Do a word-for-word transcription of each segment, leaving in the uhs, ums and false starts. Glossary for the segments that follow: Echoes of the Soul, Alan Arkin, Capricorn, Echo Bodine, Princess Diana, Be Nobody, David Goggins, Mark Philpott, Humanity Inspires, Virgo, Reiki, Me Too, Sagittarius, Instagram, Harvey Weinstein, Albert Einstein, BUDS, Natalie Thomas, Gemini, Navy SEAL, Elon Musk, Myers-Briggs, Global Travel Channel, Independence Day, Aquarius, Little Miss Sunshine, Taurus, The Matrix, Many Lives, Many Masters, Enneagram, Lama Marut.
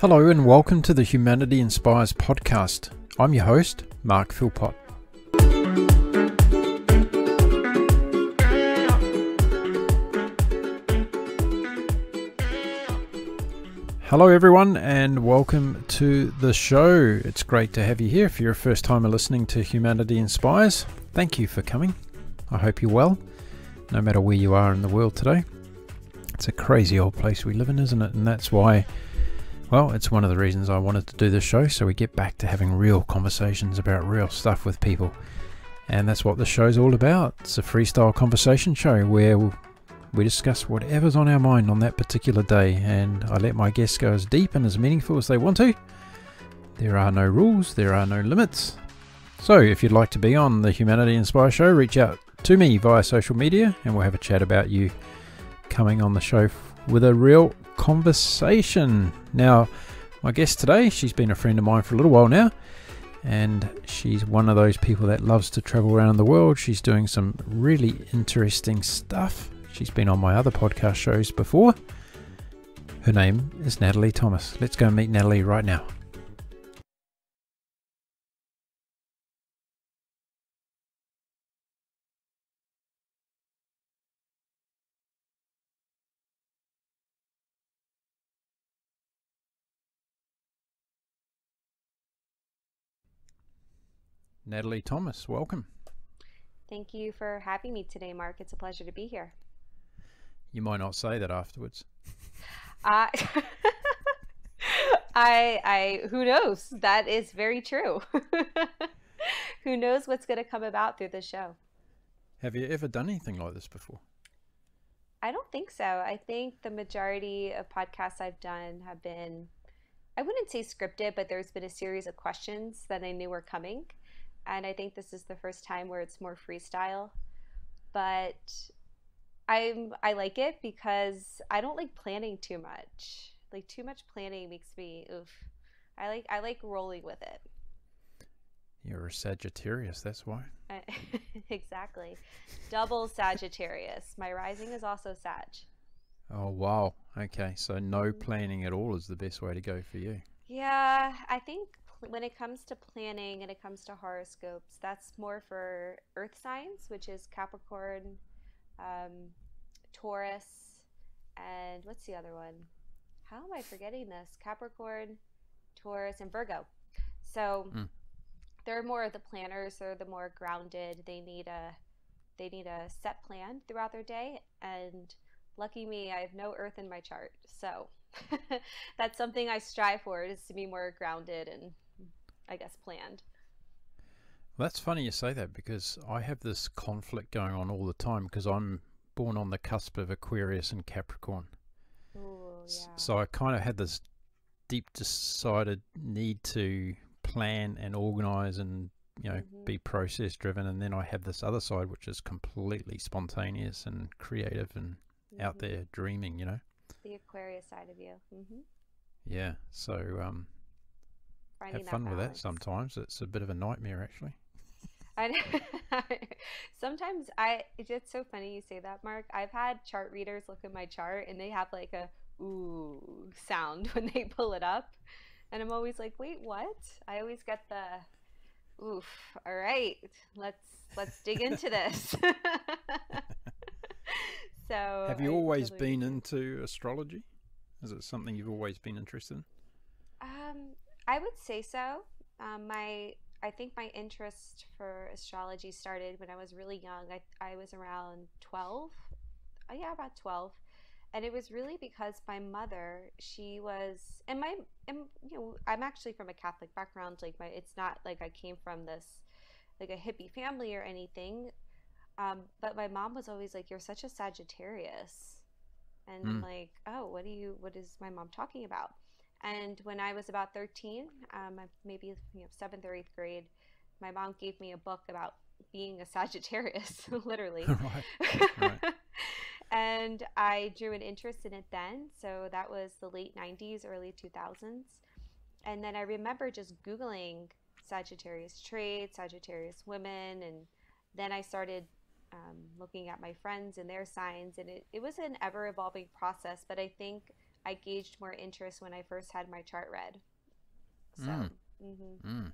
Hello and welcome to the Humanity Inspires podcast. I'm your host, Mark Philpott. Hello everyone and welcome to the show. It's great to have you here. If you're a first timer listening to Humanity Inspires, thank you for coming. I hope you're well, no matter where you are in the world today. It's a crazy old place we live in, isn't it? And that's why... Well, it's one of the reasons I wanted to do this show, so we get back to having real conversations about real stuff with people. And that's what the show's all about. It's a freestyle conversation show where we discuss whatever's on our mind on that particular day. And I let my guests go as deep and as meaningful as they want to. There are no rules, there are no limits. So if you'd like to be on the Humanity Inspire show, reach out to me via social media and we'll have a chat about you coming on the show with a real conversation. Now, my guest today, she's been a friend of mine for a little while now, and she's one of those people that loves to travel around the world. She's doing some really interesting stuff. She's been on my other podcast shows before. Her name is Natalie Thomas. Let's go meet Natalie right now. Natalie Thomas, welcome. Thank you for having me today, Mark. It's a pleasure to be here. You might not say that afterwards. Uh, I, I, who knows? That is very true. Who knows what's going to come about through the show? Have you ever done anything like this before? I don't think so. I think the majority of podcasts I've done have been, I wouldn't say scripted, but there's been a series of questions that I knew were coming. And I think this is the first time where it's more freestyle, but I'm, I like it because I don't like planning too much. Like too much planning makes me, oof. I like, I like rolling with it. You're a Sagittarius, that's why. I, exactly. Double Sagittarius. My rising is also Sag. Oh, wow. Okay. So no planning at all is the best way to go for you. Yeah, I think when it comes to planning and it comes to horoscopes, that's more for earth signs, which is Capricorn, um, Taurus, and what's the other one? How am I forgetting this? Capricorn, Taurus, and Virgo. So mm. they're more of the planners. They're the more grounded. They need a, they need a set plan throughout their day. And lucky me, I have no earth in my chart. So that's something I strive for, is to be more grounded and I guess planned. Well, that's funny you say that, because I have this conflict going on all the time because I'm born on the cusp of Aquarius and Capricorn. Ooh, yeah. So I kind of had this deep decided need to plan and organize and, you know, mm-hmm. be process driven, and then I have this other side which is completely spontaneous and creative and mm-hmm. out there dreaming, you know, the Aquarius side of you. Mm-hmm. Yeah, so um have fun with that sometimes. It's a bit of a nightmare, actually. I know. Sometimes I, it's so funny you say that, Mark. I've had chart readers look at my chart and they have like a ooh sound when they pull it up. And I'm always like, wait, what? I always get the oof. All right, let's, let's dig into this. So have you I always totally been into astrology? Is it something you've always been interested in? Um, I would say so. Um, my, I think my interest for astrology started when I was really young. I, I was around twelve. Oh, yeah, about twelve. And it was really because my mother, she was, and my, and, you know, I'm actually from a Catholic background. Like my, it's not like I came from this, like a hippie family or anything. Um, but my mom was always like, you're such a Sagittarius. And mm. I'm like, oh, what do you, what is my mom talking about? And when I was about thirteen, um, maybe you know, seventh or eighth grade, my mom gave me a book about being a Sagittarius, literally. Right. Right. And I drew an interest in it then. So that was the late nineties, early two thousands. And then I remember just Googling Sagittarius traits, Sagittarius women. And then I started um, looking at my friends and their signs. And it, it was an ever-evolving process, but I think I gauged more interest when I first had my chart read. So, mm. Mm-hmm. mm.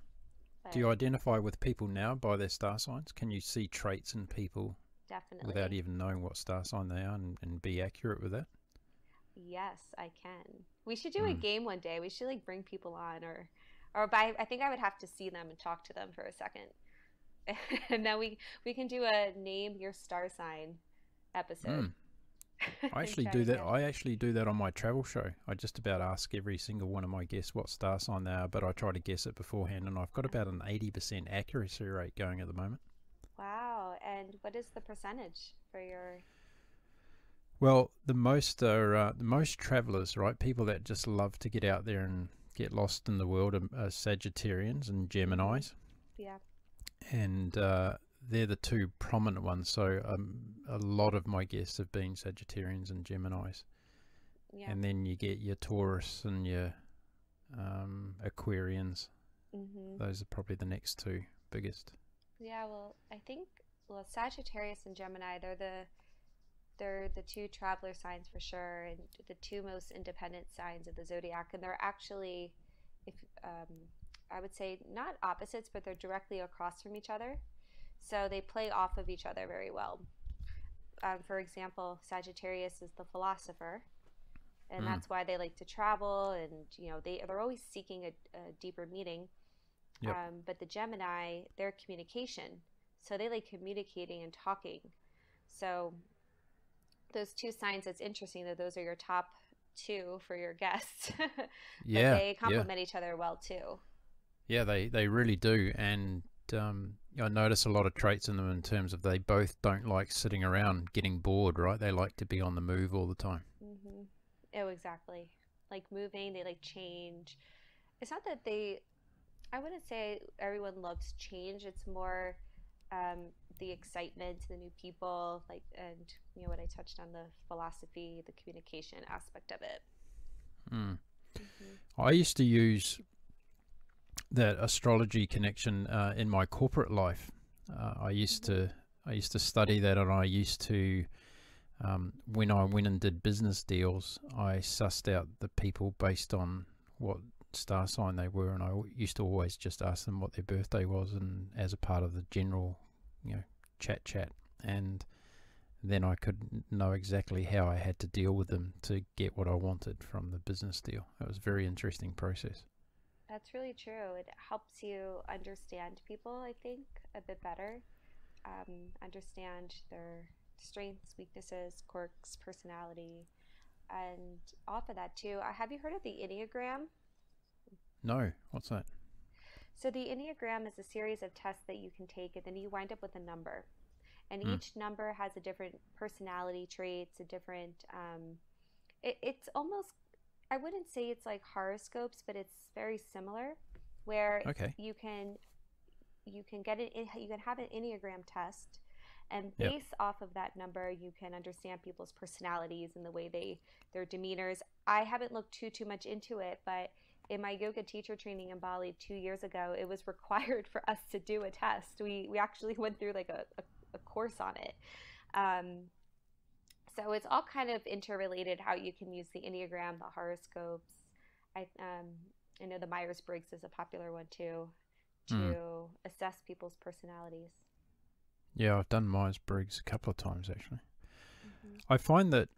Do you identify with people now by their star signs? Can you see traits in people Definitely. without even knowing what star sign they are, and, and be accurate with that? Yes, I can. We should do mm. a game one day. We should like bring people on, or, or by, I think I would have to see them and talk to them for a second. And then we, we can do a name your star sign episode. Mm. I actually do that. It. I actually do that on my travel show. I just about ask every single one of my guests what star sign they are, but I try to guess it beforehand, and I've got about an eighty percent accuracy rate going at the moment. Wow. And what is the percentage for your... Well, the most are uh, the most travelers, right? People that just love to get out there and get lost in the world are, are Sagittarians and Geminis. Yeah. And uh, they're the two prominent ones. So um, a lot of my guests have been Sagittarians and Geminis. Yeah. And then you get your Taurus and your um, Aquarians. Mm-hmm. Those are probably the next two biggest. Yeah, well, I think well Sagittarius and Gemini, they're the they're the two traveler signs for sure, and the two most independent signs of the zodiac. And they're actually, if um, I would say not opposites, but they're directly across from each other. So they play off of each other very well. Um, for example, Sagittarius is the philosopher, and mm. that's why they like to travel, and you know they they're always seeking a, a deeper meaning. Yep. Um, but the Gemini, they're communication, so they like communicating and talking. So those two signs, it's interesting that those are your top two for your guests. Yeah, they complement yeah. each other well too. Yeah, they, they really do. And um, I notice a lot of traits in them in terms of they both don't like sitting around getting bored, right? They like to be on the move all the time. Mm-hmm. Oh, exactly. Like moving, they like change. It's not that they, I wouldn't say everyone loves change. It's more um, the excitement, the new people, like, and you know what I touched on, the philosophy, the communication aspect of it. Mm. Mm-hmm. I used to use that astrology connection uh, in my corporate life. Uh, I used mm-hmm. to I used to study that, and I used to um, when I went and did business deals, I sussed out the people based on what star sign they were, and I used to always just ask them what their birthday was, and as a part of the general, you know, chat chat, and then I could know exactly how I had to deal with them to get what I wanted from the business deal. It was a very interesting process. That's really true. It helps you understand people, I think, a bit better. Um, understand their strengths, weaknesses, quirks, personality. And off of that too, uh, have you heard of the Enneagram? No. What's that? So the Enneagram is a series of tests that you can take, and then you wind up with a number. And mm. each number has a different personality traits, a different... Um, it, it's almost... I wouldn't say it's like horoscopes, but it's very similar, where okay. you can you can get it you can have an Enneagram test, and based yep. off of that number, you can understand people's personalities and the way they their demeanors. I haven't looked too too much into it, but in my yoga teacher training in Bali two years ago, it was required for us to do a test. We we actually went through like a a, a course on it. Um, So it's all kind of interrelated, how you can use the Enneagram, the horoscopes. I, um, I know the Myers-Briggs is a popular one too, to mm. assess people's personalities. Yeah, I've done Myers-Briggs a couple of times actually. Mm-hmm. I find that,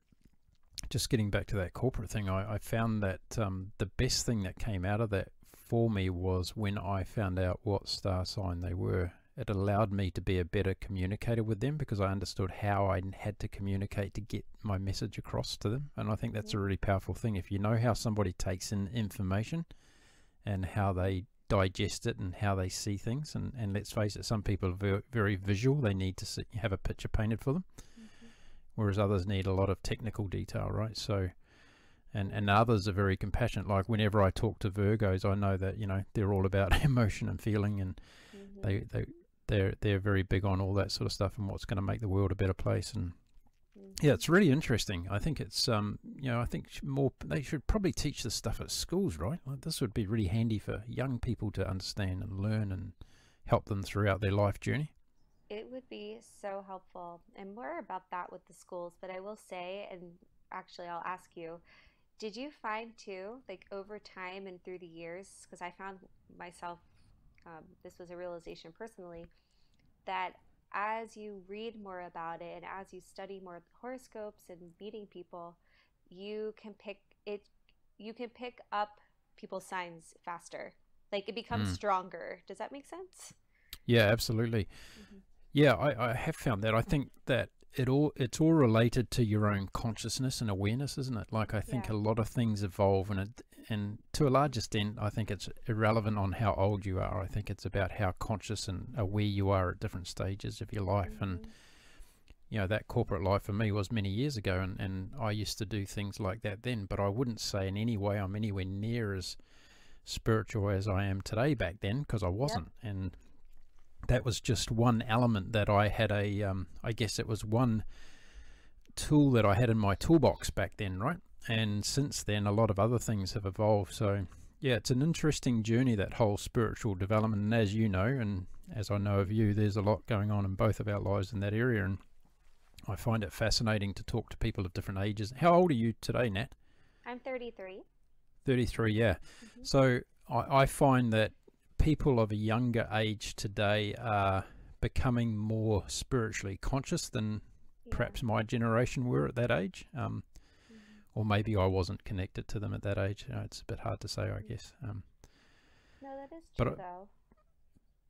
just getting back to that corporate thing, I, I found that um, the best thing that came out of that for me was when I found out what star sign they were. It allowed me to be a better communicator with them, because I understood how I had to communicate to get my message across to them. And I think that's a really powerful thing. If you know how somebody takes in information and how they digest it and how they see things, and, and let's face it, some people are very visual. They need to see, have a picture painted for them, mm-hmm. whereas others need a lot of technical detail, right? So... And, and others are very compassionate. Like whenever I talk to Virgos, I know that, you know, they're all about emotion and feeling, and mm-hmm. they, they, they're, they're very big on all that sort of stuff and what's going to make the world a better place. And mm-hmm. yeah, it's really interesting. I think it's, um, you know, I think more, they should probably teach this stuff at schools, right? Like this would be really handy for young people to understand and learn and help them throughout their life journey. It would be so helpful, and more about that with the schools. But I will say, and actually I'll ask you, Did you find too, like over time and through the years, because I found myself, um, this was a realization personally, that as you read more about it and as you study more horoscopes and meeting people, you can pick it, you can pick up people's signs faster. Like it becomes mm. stronger. Does that make sense? Yeah, absolutely. Mm-hmm. Yeah, I, I have found that. I think that it all it's all related to your own consciousness and awareness, isn't it? Like I think yeah. a lot of things evolve, and it, and to a large extent, I think it's irrelevant on how old you are. I think it's about how conscious and aware you are at different stages of your life. Mm-hmm. And you know, that corporate life for me was many years ago, and, and I used to do things like that then, but I wouldn't say in any way I'm anywhere near as spiritual as I am today back then, because I wasn't. Yep. And that was just one element that I had a, um, I guess it was one tool that I had in my toolbox back then, right? And since then, a lot of other things have evolved. So yeah, it's an interesting journey, that whole spiritual development. And as you know, and as I know of you, there's a lot going on in both of our lives in that area. And I find it fascinating to talk to people of different ages. How old are you today, Nat? I'm thirty-three. thirty-three, yeah. Mm-hmm. So I, I find that people of a younger age today are becoming more spiritually conscious than yeah. perhaps my generation were at that age. Um, mm-hmm. Or maybe I wasn't connected to them at that age. You know, it's a bit hard to say, I guess. Um, no, that is true, but I, though.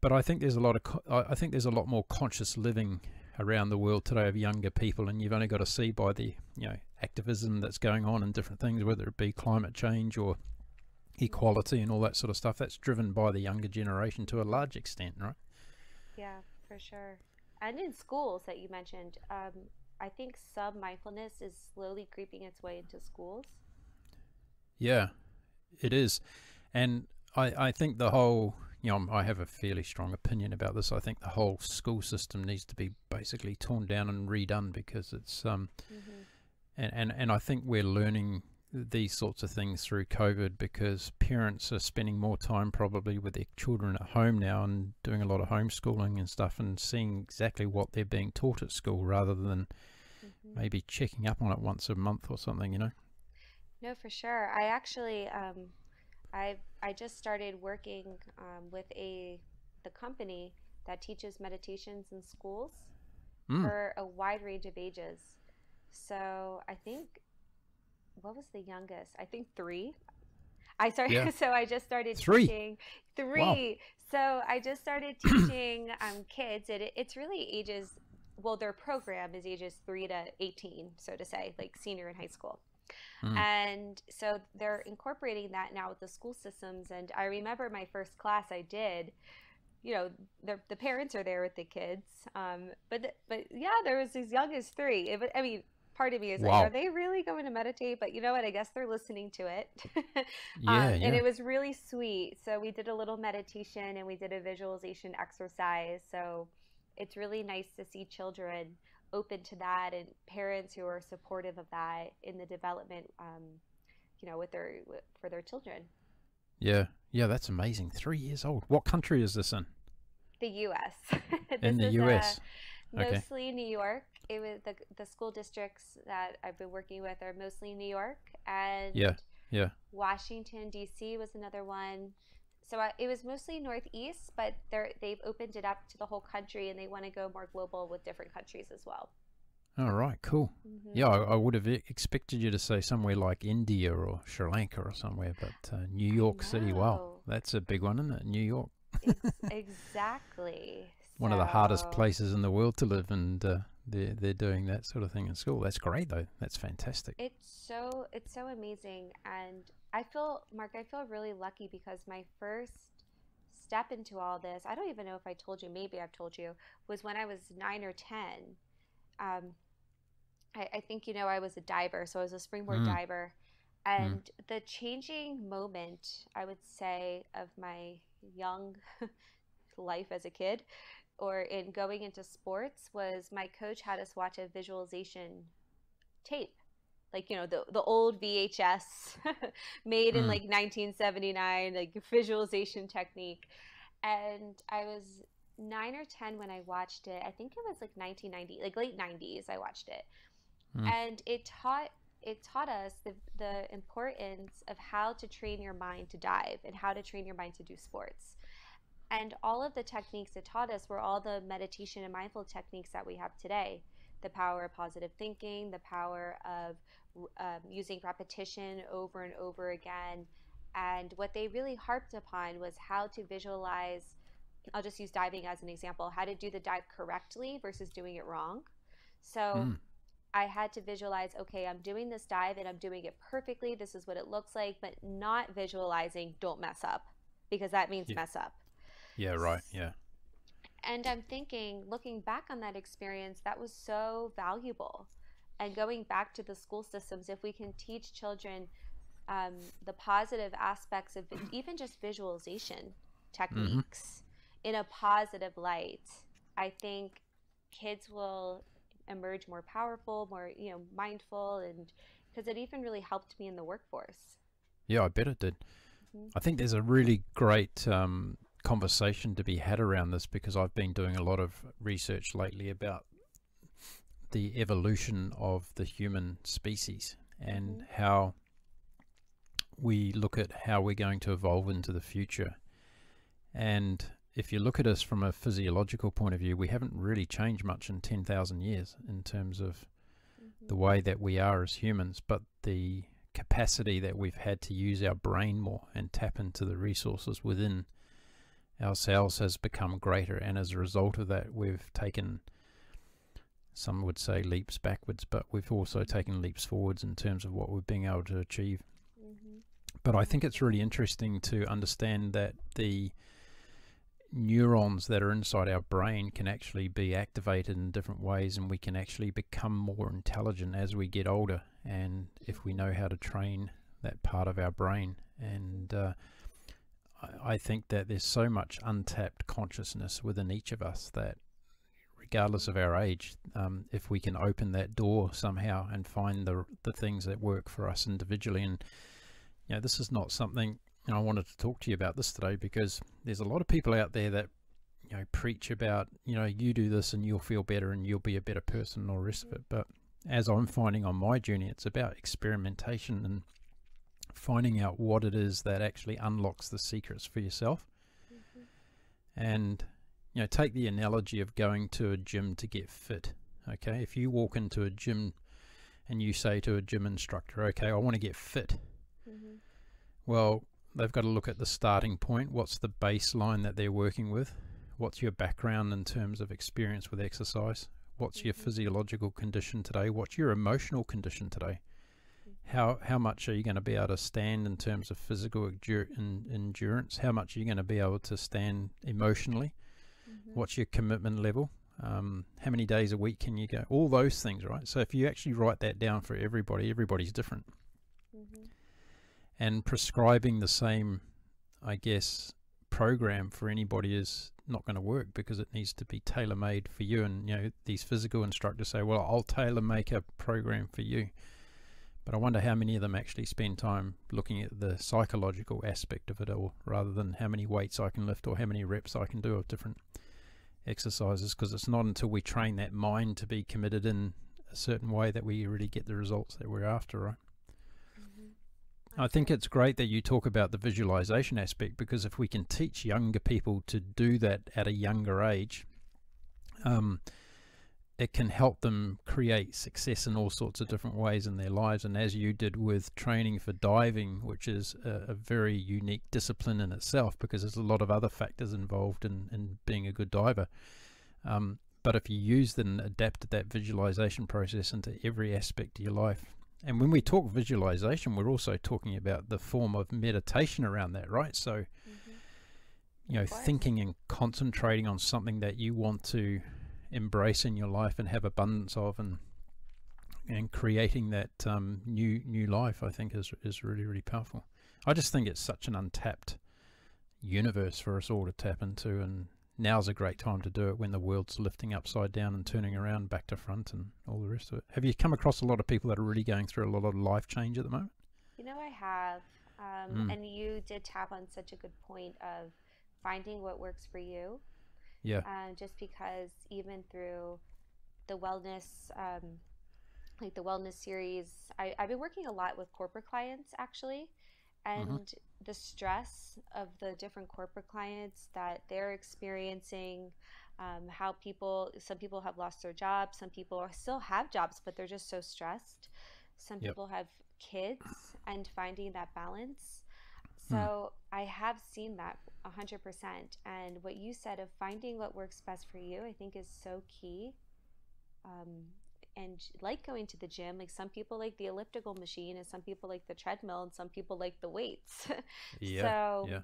But I think there's a lot of co I think there's a lot more conscious living around the world today of younger people, and you've only got to see by the you know activism that's going on and different things, whether it be climate change or equality and all that sort of stuff. That's driven by the younger generation to a large extent, right? Yeah, for sure. And in schools that you mentioned, um, I think sub mindfulness is slowly creeping its way into schools. Yeah, it is. And I, I think the whole, you know, I have a fairly strong opinion about this. I think the whole school system needs to be basically torn down and redone, because it's, um, mm-hmm. and, and, and I think we're learning these sorts of things through COVID, because parents are spending more time probably with their children at home now and doing a lot of homeschooling and stuff, and seeing exactly what they're being taught at school rather than mm-hmm. maybe checking up on it once a month or something, you know? No, for sure. I actually, um, I I just started working um, with a the company that teaches meditations in schools mm. for a wide range of ages. So I think, what was the youngest? I think three. I started. Yeah. So I just started three. teaching three. Wow. So I just started teaching um, kids. It it's really ages. Well, their program is ages three to eighteen, so to say, like senior in high school. Mm. And so they're incorporating that now with the school systems. And I remember my first class I did, you know, the, the parents are there with the kids. Um, but, the, but yeah, there was as young as three. It, I mean, part of me is wow. like, are they really going to meditate? But you know what? I guess they're listening to it. yeah, um, yeah. And it was really sweet. So we did a little meditation and we did a visualization exercise. So it's really nice to see children open to that, and parents who are supportive of that in the development, um, you know, with their with, for their children. Yeah, yeah, that's amazing. Three years old. What country is this in? The U S In the U S. Okay. Mostly New York. It was the the school districts that I've been working with are mostly New York, and yeah, yeah. Washington D C was another one. So I, it was mostly Northeast, but they're, they've opened it up to the whole country, and they want to go more global with different countries as well. All right, cool. Mm-hmm. Yeah, I, I would have expected you to say somewhere like India or Sri Lanka or somewhere, but uh, New York City, wow, that's a big one, isn't it? New York. It's exactly. One so. of the hardest places in the world to live, and uh, they're, they're doing that sort of thing in school. That's great, though. That's fantastic. It's so, it's so amazing, and I feel, Mark, I feel really lucky, because my first step into all this, I don't even know if I told you, maybe I've told you, was when I was nine or ten. Um, I, I think, you know, I was a diver, so I was a springboard mm. diver. And mm. the changing moment, I would say, of my young life as a kid, or in going into sports, was my coach had us watch a visualization tape. Like, you know, the, the old V H S made mm. in like nineteen seventy-nine, like visualization technique. And I was nine or ten when I watched it. I think it was like nineteen ninety, like late nineties I watched it. Mm. And it taught it taught us the, the importance of how to train your mind to dive and how to train your mind to do sports. And all of the techniques it taught us were all the meditation and mindful techniques that we have today. The power of positive thinking, the power of um, using repetition over and over again. And what they really harped upon was how to visualize, I'll just use diving as an example, how to do the dive correctly versus doing it wrong. So mm. I had to visualize, okay, I'm doing this dive and I'm doing it perfectly. This is what it looks like, but not visualizing don't mess up, because that means yeah. mess up. Yeah, right. Yeah. And I'm thinking, looking back on that experience, that was so valuable. And going back to the school systems, if we can teach children um, the positive aspects of even just visualization techniques mm-hmm. in a positive light, I think kids will emerge more powerful, more, you know, mindful, and because it even really helped me in the workforce. Yeah, I bet it did. Mm-hmm. I think there's a really great um, conversation to be had around this, because I've been doing a lot of research lately about the evolution of the human species and mm-hmm. how we look at how we're going to evolve into the future. And if you look at us from a physiological point of view, we haven't really changed much in ten thousand years in terms of mm-hmm. the way that we are as humans, but the capacity that we've had to use our brain more and tap into the resources within ourselves has become greater. And as a result of that, we've taken, some would say leaps backwards, but we've also taken leaps forwards in terms of what we're being able to achieve. Mm-hmm. But I think it's really interesting to understand that the neurons that are inside our brain can actually be activated in different ways, and we can actually become more intelligent as we get older, and if we know how to train that part of our brain. And uh, I think that there's so much untapped consciousness within each of us that regardless of our age, um, if we can open that door somehow and find the, the things that work for us individually. And you know, this is not something, and I wanted to talk to you about this today, because there's a lot of people out there that, you know, preach about, you know, you do this and you'll feel better and you'll be a better person and all the rest of it. But as I'm finding on my journey, it's about experimentation and finding out what it is that actually unlocks the secrets for yourself. Mm-hmm. And, you know, take the analogy of going to a gym to get fit. Okay, if you walk into a gym and you say to a gym instructor, okay, I want to get fit. Mm-hmm. Well, they've got to look at the starting point. What's the baseline that they're working with? What's your background in terms of experience with exercise? What's mm-hmm. your physiological condition today? What's your emotional condition today? How, how much are you going to be able to stand in terms of physical endurance? How much are you going to be able to stand emotionally? Mm-hmm. What's your commitment level? Um, how many days a week can you go? All those things, right? So if you actually write that down for everybody, everybody's different. Mm-hmm. And prescribing the same, I guess, program for anybody is not going to work, because it needs to be tailor-made for you. And, you know, these physical instructors say, well, I'll tailor-make a program for you. But I wonder how many of them actually spend time looking at the psychological aspect of it all, rather than how many weights I can lift or how many reps I can do of different exercises. Because it's not until we train that mind to be committed in a certain way that we really get the results that we're after, right? Mm-hmm. I think it's great that you talk about the visualization aspect, because if we can teach younger people to do that at a younger age, um, it can help them create success in all sorts of different ways in their lives. And as you did with training for diving, which is a, a very unique discipline in itself, because there's a lot of other factors involved in, in being a good diver. Um, but if you use and adapt that visualization process into every aspect of your life. And when we talk visualization, we're also talking about the form of meditation around that, right? So, mm-hmm. you know, thinking and concentrating on something that you want to embrace in your life and have abundance of, and and creating that um, new new life, I think is is really really powerful. I just think it's such an untapped universe for us all to tap into, and now's a great time to do it, when the world's lifting upside down and turning around back to front and all the rest of it. Have you come across a lot of people that are really going through a lot of life change at the moment? You know, I have, um, mm. and you did tap on such a good point of finding what works for you. Yeah. Um, just because even through the wellness um, like the wellness series. I, I've been working a lot with corporate clients actually, and mm-hmm. the stress of the different corporate clients that they're experiencing, um, how people, some people have lost their jobs, some people are, still have jobs, but they're just so stressed. Some yep. people have kids, and finding that balance. So hmm. I have seen that one hundred percent. And what you said of finding what works best for you, I think is so key. Um, and like going to the gym, like some people like the elliptical machine and some people like the treadmill and some people like the weights. yeah, so yeah.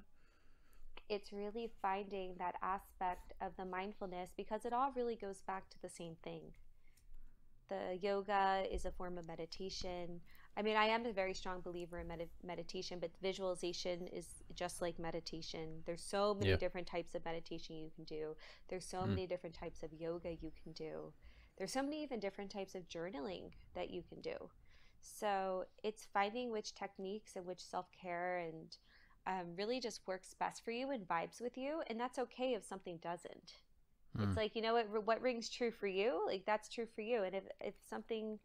It's really finding that aspect of the mindfulness, because it all really goes back to the same thing. The yoga is a form of meditation. I mean, I am a very strong believer in med meditation, but visualization is just like meditation. There's so many yeah. different types of meditation you can do. There's so mm. many different types of yoga you can do. There's so many even different types of journaling that you can do. So it's finding which techniques and which self-care and um, really just works best for you and vibes with you. And that's okay if something doesn't. It's like, you know, what, what rings true for you, like that's true for you. And if, if something,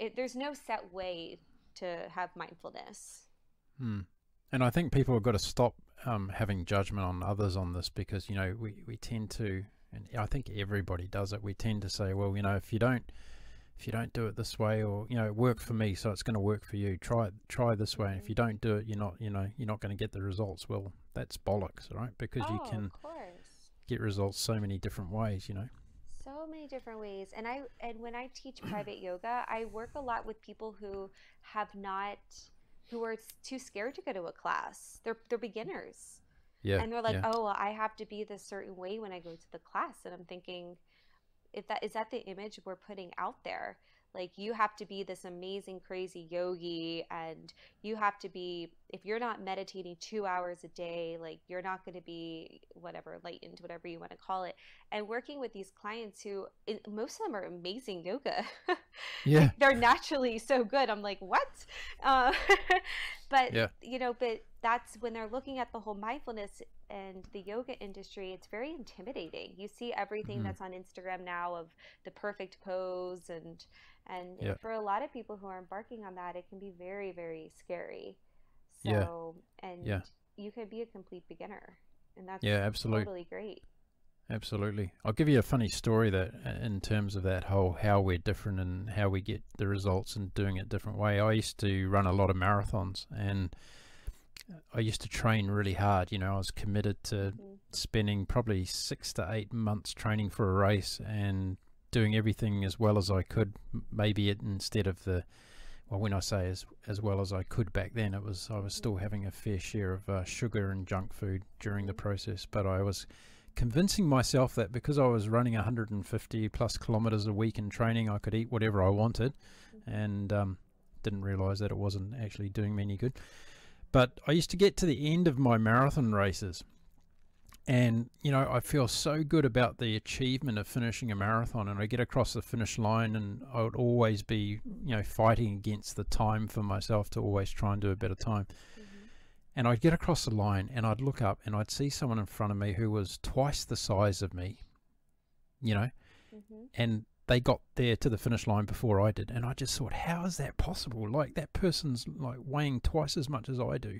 it, there's no set way to have mindfulness. Hmm. And I think people have got to stop um, having judgment on others on this, because, you know, we, we tend to, and I think everybody does it. We tend to say, well, you know, if you don't, if you don't do it this way, or, you know, it worked for me, so it's going to work for you. Try it, try this way. And if you don't do it, you're not, you know, you're not going to get the results. Well, that's bollocks, right? Because oh, you can, of course. Get results so many different ways, you know. So many different ways. And I and when I teach private yoga, I work a lot with people who have not, who are too scared to go to a class. They're they're beginners. Yeah. And they're like, yeah. oh, well, I have to be this certain way when I go to the class. And I'm thinking, if that is that the image we're putting out there? Like, you have to be this amazing, crazy yogi, and you have to be, if you're not meditating two hours a day, like you're not going to be whatever, enlightened, whatever you want to call it. And working with these clients who, most of them are amazing yoga. Yeah. They're naturally so good. I'm like, what? Uh, but, yeah. you know, but that's when they're looking at the whole mindfulness and the yoga industry, it's very intimidating. You see everything mm-hmm. that's on Instagram now of the perfect pose, and and yeah. for a lot of people who are embarking on that, it can be very, very scary. So yeah. and yeah. you could be a complete beginner, and that's yeah, absolutely totally great. Absolutely. I'll give you a funny story that in terms of that whole how we're different and how we get the results and doing it different way. I used to run a lot of marathons, and I used to train really hard. You know, I was committed to mm-hmm. spending probably six to eight months training for a race and doing everything as well as I could. Maybe it instead of the, well, when I say as as well as I could back then, it was I was still having a fair share of uh, sugar and junk food during the process. But I was convincing myself that because I was running one hundred fifty plus kilometers a week in training, I could eat whatever I wanted, mm-hmm. and um, didn't realize that it wasn't actually doing me any good. But I used to get to the end of my marathon races, and you know, I feel so good about the achievement of finishing a marathon, and I get across the finish line, and I would always be, you know, fighting against the time for myself to always try and do a better time. Mm-hmm. And I'd get across the line, and I'd look up, and I'd see someone in front of me who was twice the size of me, you know, mm-hmm. and they got there to the finish line before I did. And I just thought, how is that possible? Like, that person's like weighing twice as much as I do,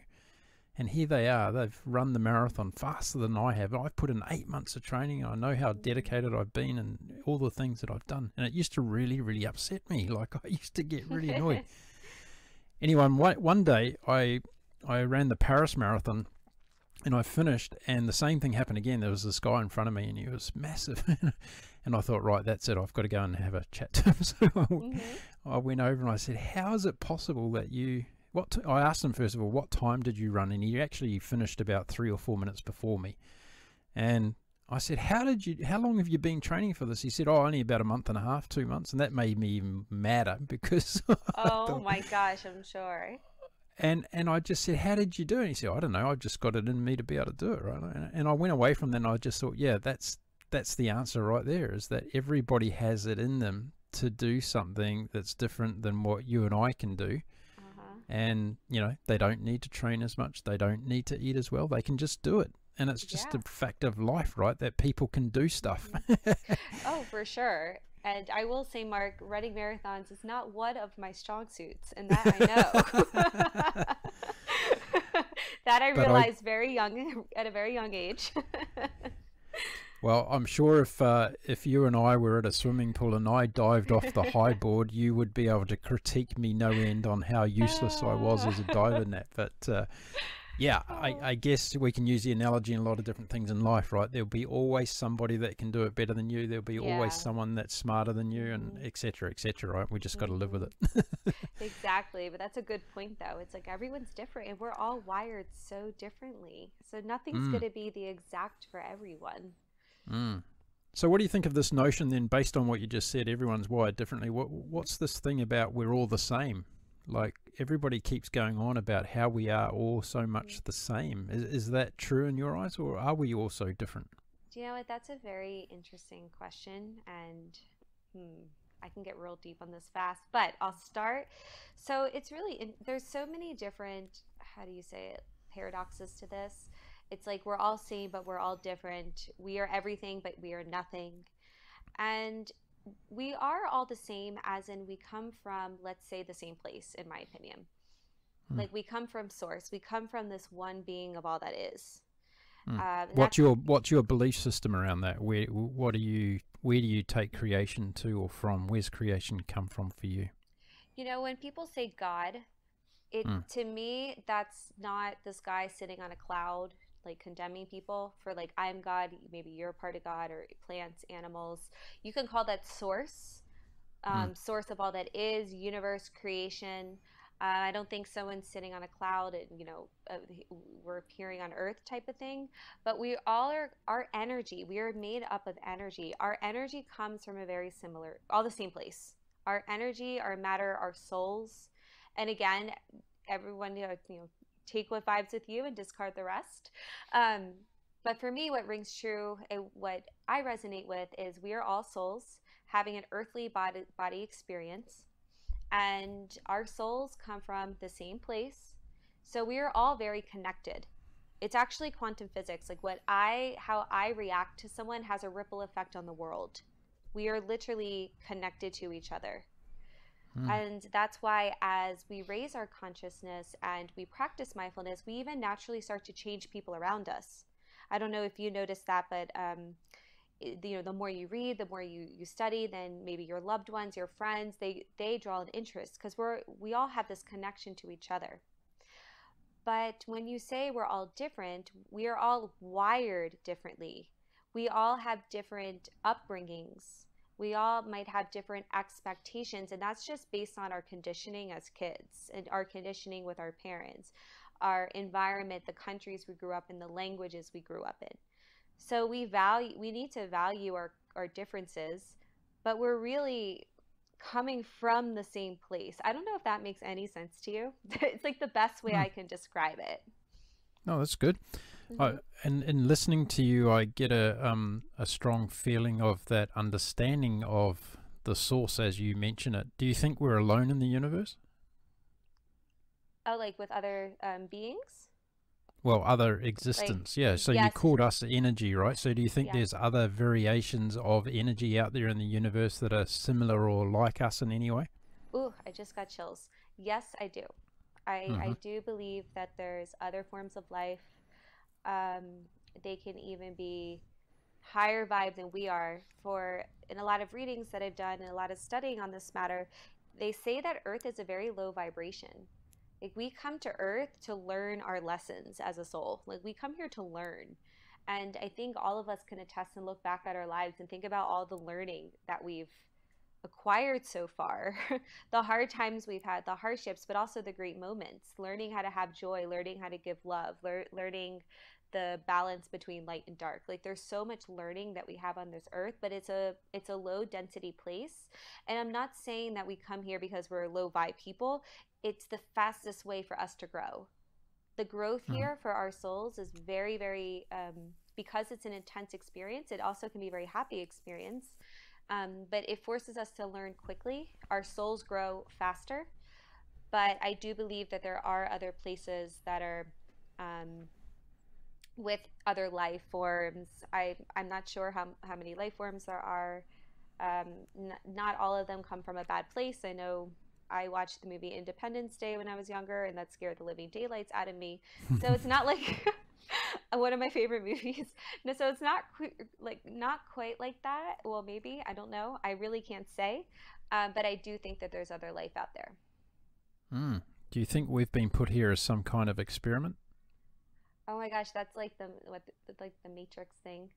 and here they are, they've run the marathon faster than I have. I've put in eight months of training, and I know how dedicated I've been and all the things that I've done. And it used to really, really upset me. Like, I used to get really annoyed. Anyway, one day I, I ran the Paris Marathon, and I finished, and the same thing happened again. There was this guy in front of me, and he was massive. And I thought, right, that's it. I've got to go and have a chat to him. So mm-hmm. I went over and I said, how is it possible that you, what, t I asked him, first of all, what time did you run? And he actually finished about three or four minutes before me. And I said, how did you, how long have you been training for this? He said, oh, only about a month and a half, two months. And that made me even madder, because. Oh my gosh, I'm sure. And and I just said, how did you do it? He said, I don't know. I've just got it in me to be able to do it, right? And, and I went away from that, and I just thought, yeah, that's that's the answer right there, is that everybody has it in them to do something that's different than what you and I can do. Uh-huh. And, you know, they don't need to train as much. They don't need to eat as well. They can just do it. And it's just yeah. a fact of life, right? That people can do stuff. Oh, for sure. And I will say, Mark, running marathons is not one of my strong suits, and that I know. That I but realized I... very young, at a very young age. Well, I'm sure if uh, if you and I were at a swimming pool and I dived off the high board, you would be able to critique me no end on how useless I was as a diver in that. But uh, yeah, I, I guess we can use the analogy in a lot of different things in life, right? There'll be always somebody that can do it better than you. There'll be yeah. always someone that's smarter than you, and et cetera, et cetera, right? We just got to live with it. Exactly. But that's a good point, though. It's like everyone's different, and we're all wired so differently. So nothing's mm. going to be the exact for everyone. Mm. So what do you think of this notion then, based on what you just said, everyone's wired differently? What, what's this thing about we're all the same? Like everybody keeps going on about how we are all so much the same. Is, is that true in your eyes, or are we all so different? Do you know what? That's a very interesting question, and hmm, I can get real deep on this fast, but I'll start. So it's really, in, there's so many different, how do you say it, paradoxes to this. It's like we're all same, but we're all different. We are everything, but we are nothing. And we are all the same, as in we come from, let's say, the same place, in my opinion. Hmm. Like we come from source. We come from this one being of all that is. Hmm. Uh, what's your what's your belief system around that? Where what do you where do you take creation to or from? Where's creation come from for you? You know, when people say God, it hmm. to me, that's not this guy sitting on a cloud, like condemning people for like, I'm God, maybe you're part of God, or plants, animals. You can call that source, um, mm. source of all that is, universe, creation. Uh, I don't think someone's sitting on a cloud and, you know, uh, we're appearing on earth type of thing, but we all are, our energy, we are made up of energy. Our energy comes from a very similar, all the same place. Our energy, our matter, our souls. And again, everyone, you know, you know take what vibes with you and discard the rest. Um, but for me, what rings true and what I resonate with is we are all souls having an earthly body, body experience, and our souls come from the same place. So we are all very connected. It's actually quantum physics. Like what I, how I react to someone has a ripple effect on the world. We are literally connected to each other. And that's why as we raise our consciousness and we practice mindfulness, we even naturally start to change people around us. I don't know if you noticed that, but um, you know, the more you read, the more you, you study, then maybe your loved ones, your friends, they, they draw an interest because we're we all have this connection to each other. But when you say we're all different, we are all wired differently. We all have different upbringings. We all might have different expectations, and that's just based on our conditioning as kids and our conditioning with our parents, our environment, the countries we grew up in, the languages we grew up in. So we value, we need to value our, our differences, but we're really coming from the same place. I don't know if that makes any sense to you. It's like the best way mm. I can describe it. No, that's good. Mm-hmm. I, and in listening to you, I get a um a strong feeling of that understanding of the source as you mention it. Do you think we're alone in the universe? Oh, like with other um, beings? Well, other existence, like, yeah. So yes. You called us energy, right? So do you think yeah. there's other variations of energy out there in the universe that are similar or like us in any way? Ooh, I just got chills. Yes, I do. I, mm-hmm. I do believe that there's other forms of life. Um, they can even be higher vibe than we are. For in a lot of readings that I've done and a lot of studying on this matter, they say that Earth is a very low vibration. Like we come to Earth to learn our lessons as a soul. Like we come here to learn. And I think all of us can attest and look back at our lives and think about all the learning that we've acquired so far, the hard times we've had, the hardships, but also the great moments, learning how to have joy, learning how to give love, lear learning the balance between light and dark. Like there's so much learning that we have on this earth, but it's a it's a low density place. And I'm not saying that we come here because we're low vibe people. It's the fastest way for us to grow. The growth here mm. for our souls is very, very, um, because it's an intense experience, it also can be a very happy experience. Um, but it forces us to learn quickly. Our souls grow faster. But I do believe that there are other places that are um, with other life forms. I, I'm not sure how, how many life forms there are. Um, n not all of them come from a bad place. I know I watched the movie Independence Day when I was younger, and that scared the living daylights out of me. So it's not like one of my favorite movies. No, so it's not like not quite like that. Well, maybe, I don't know. I really can't say. Um, but I do think that there's other life out there. Mm. Do you think we've been put here as some kind of experiment? Oh my gosh, that's like the what the, like the Matrix thing.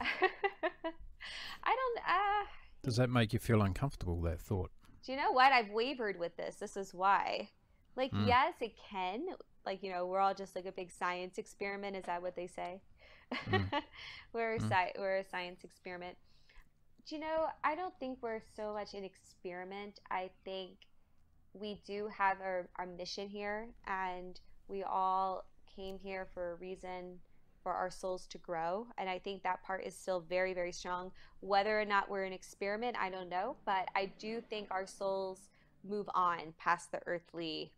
I don't. Uh, Does that make you feel uncomfortable? That thought. Do you know what? I've wavered with this. This is why. Like, mm. yes, it can. Like, you know, we're all just like a big science experiment. Is that what they say? Mm. we're mm. sci we're a science experiment. Do you know? I don't think we're so much an experiment. I think we do have our, our mission here, and we all came here for a reason, for our souls to grow. And I think that part is still very, very strong. Whether or not we're an experiment, I don't know, but I do think our souls move on past the earthly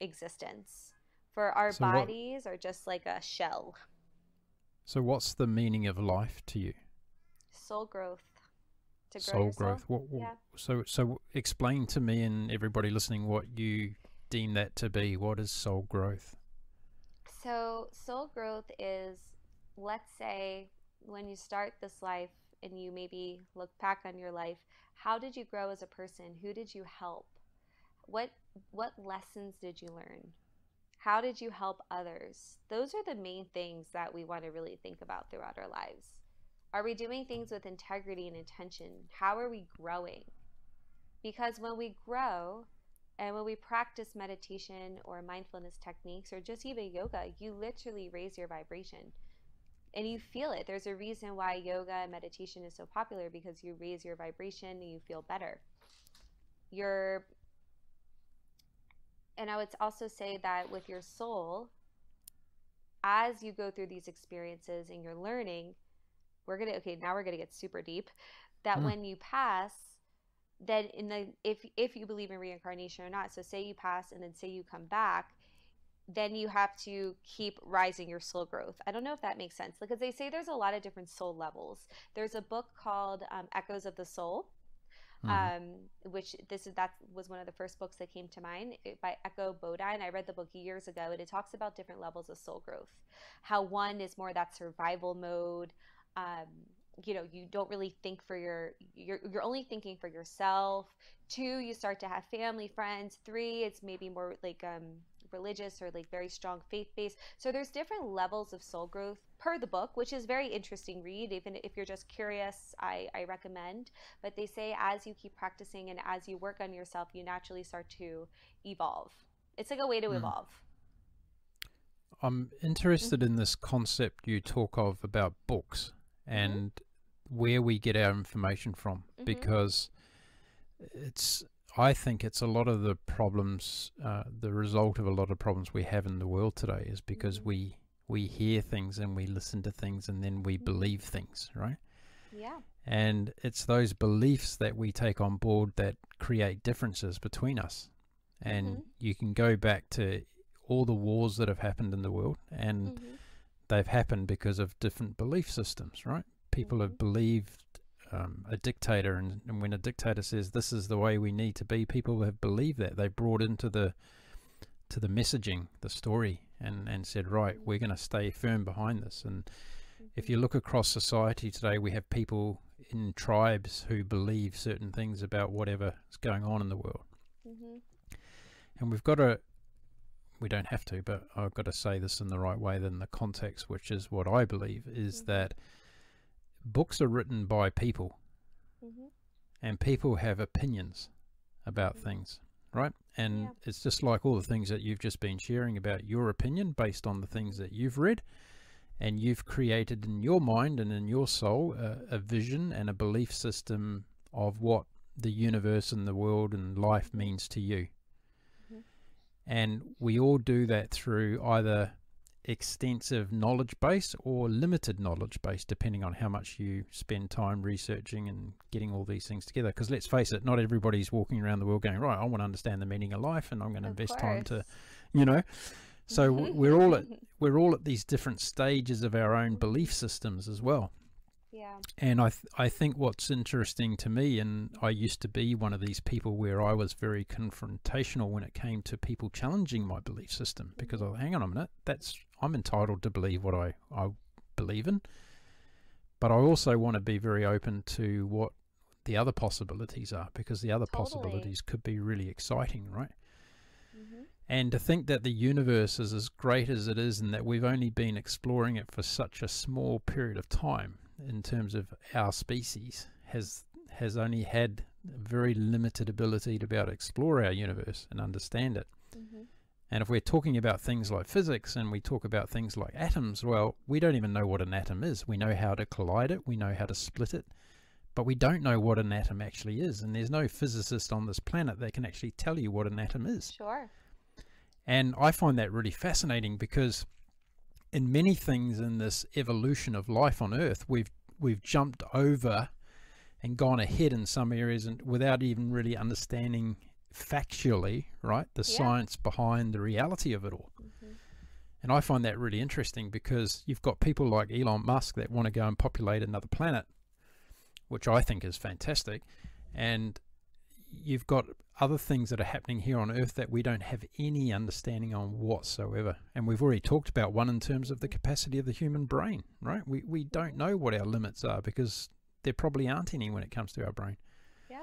existence. For our so bodies what, are just like a shell. So what's the meaning of life to you? Soul growth. To grow soul growth. Soul? What, what, yeah. So, so explain to me and everybody listening what you deem that to be. What is soul growth? So soul growth is, let's say when you start this life and you maybe look back on your life, how did you grow as a person? Who did you help? What, what lessons did you learn? How did you help others? Those are the main things that we want to really think about throughout our lives. Are we doing things with integrity and intention? How are we growing? Because when we grow, and when we practice meditation or mindfulness techniques or just even yoga, you literally raise your vibration and you feel it. There's a reason why yoga and meditation is so popular, because you raise your vibration and you feel better. You're, and I would also say that with your soul, as you go through these experiences and you're learning, we're gonna, okay, now we're gonna get super deep, that mm. when you pass, then in the if if you believe in reincarnation or not, so say you pass and then say you come back, then you have to keep rising your soul growth. I don't know if that makes sense, because they say there's a lot of different soul levels. There's a book called um, Echoes of the Soul, mm-hmm. um, which this is that was one of the first books that came to mind, by Echo Bodine. I read the book years ago, and it talks about different levels of soul growth. How one is more that survival mode. Um, you know, you don't really think for your, you're, you're only thinking for yourself. Two, you start to have family, friends. Three, it's maybe more like um, religious or like very strong faith-based. So there's different levels of soul growth per the book, which is very interesting read. Even if you're just curious, I, I recommend. But they say as you keep practicing and as you work on yourself, you naturally start to evolve. It's like a way to evolve. Mm. I'm interested mm-hmm. in this concept you talk of about books and mm-hmm. where we get our information from, mm-hmm. because it's, I think it's a lot of the problems, uh, the result of a lot of problems we have in the world today is because mm-hmm. we, we hear things and we listen to things and then we mm-hmm. believe things, right? Yeah. And it's those beliefs that we take on board that create differences between us. And mm-hmm. you can go back to all the wars that have happened in the world, and mm-hmm. they've happened because of different belief systems, right? People have believed um, a dictator, and, and when a dictator says this is the way we need to be, people have believed that. They brought into the to the messaging, the story, and and said, right, we're going to stay firm behind this. And mm-hmm. if you look across society today, we have people in tribes who believe certain things about whatever is going on in the world. Mm-hmm. And we've got to, we don't have to, but I've got to say this in the right way, then the context, which is what I believe, is mm-hmm. that books are written by people, mm-hmm. and people have opinions about mm-hmm. things, right? And yeah. it's just like all the things that you've just been sharing about your opinion based on the things that you've read, and you've created in your mind and in your soul a, a vision and a belief system of what the universe and the world and life means to you. Mm-hmm. And we all do that through either extensive knowledge base or limited knowledge base, depending on how much you spend time researching and getting all these things together. Because let's face it, not everybody's walking around the world going, right, I want to understand the meaning of life, and I'm going to invest time to, you know, So we're all at we're all at these different stages of our own belief systems as well. Yeah. And I th I think what's interesting to me, and I used to be one of these people where I was very confrontational when it came to people challenging my belief system, because I hang on a minute, that's I'm entitled to believe what I I believe in, but I also want to be very open to what the other possibilities are, because the other totally. possibilities could be really exciting, right? Mm-hmm. And to think that the universe is as great as it is, and that we've only been exploring it for such a small period of time in terms of our species has has only had very limited ability to be able to explore our universe and understand it. Mm-hmm. And if we're talking about things like physics and we talk about things like atoms, well, we don't even know what an atom is. We know how to collide it, we know how to split it, but we don't know what an atom actually is. And there's no physicist on this planet that can actually tell you what an atom is. Sure. And I find that really fascinating, because in many things in this evolution of life on Earth, we've we've jumped over and gone ahead in some areas, and without even really understanding factually, right, the yeah. science behind the reality of it all. Mm-hmm. And I find that really interesting, because you've got people like Elon Musk that want to go and populate another planet, which I think is fantastic, and you've got other things that are happening here on Earth that we don't have any understanding on whatsoever. And we've already talked about one in terms of the capacity of the human brain, right? We, we don't know what our limits are, because there probably aren't any when it comes to our brain. Yeah.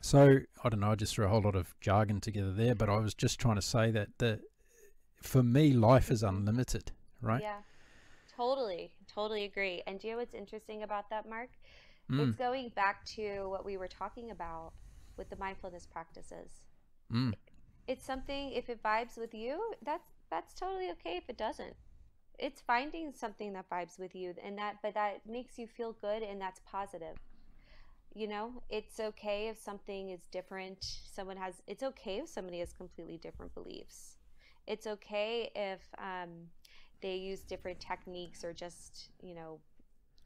So, I don't know, I just threw a whole lot of jargon together there, but I was just trying to say that the, for me, life is unlimited, right? Yeah, totally, totally agree. And do you know what's interesting about that, Mark? Mm. It's going back to what we were talking about with the mindfulness practices. Mm. It's something, if it vibes with you, that's that's totally okay. If it doesn't, it's finding something that vibes with you, and that but that makes you feel good, and that's positive. You know, it's okay if something is different. Someone has it's okay if somebody has completely different beliefs. It's okay if um, they use different techniques, or just, you know,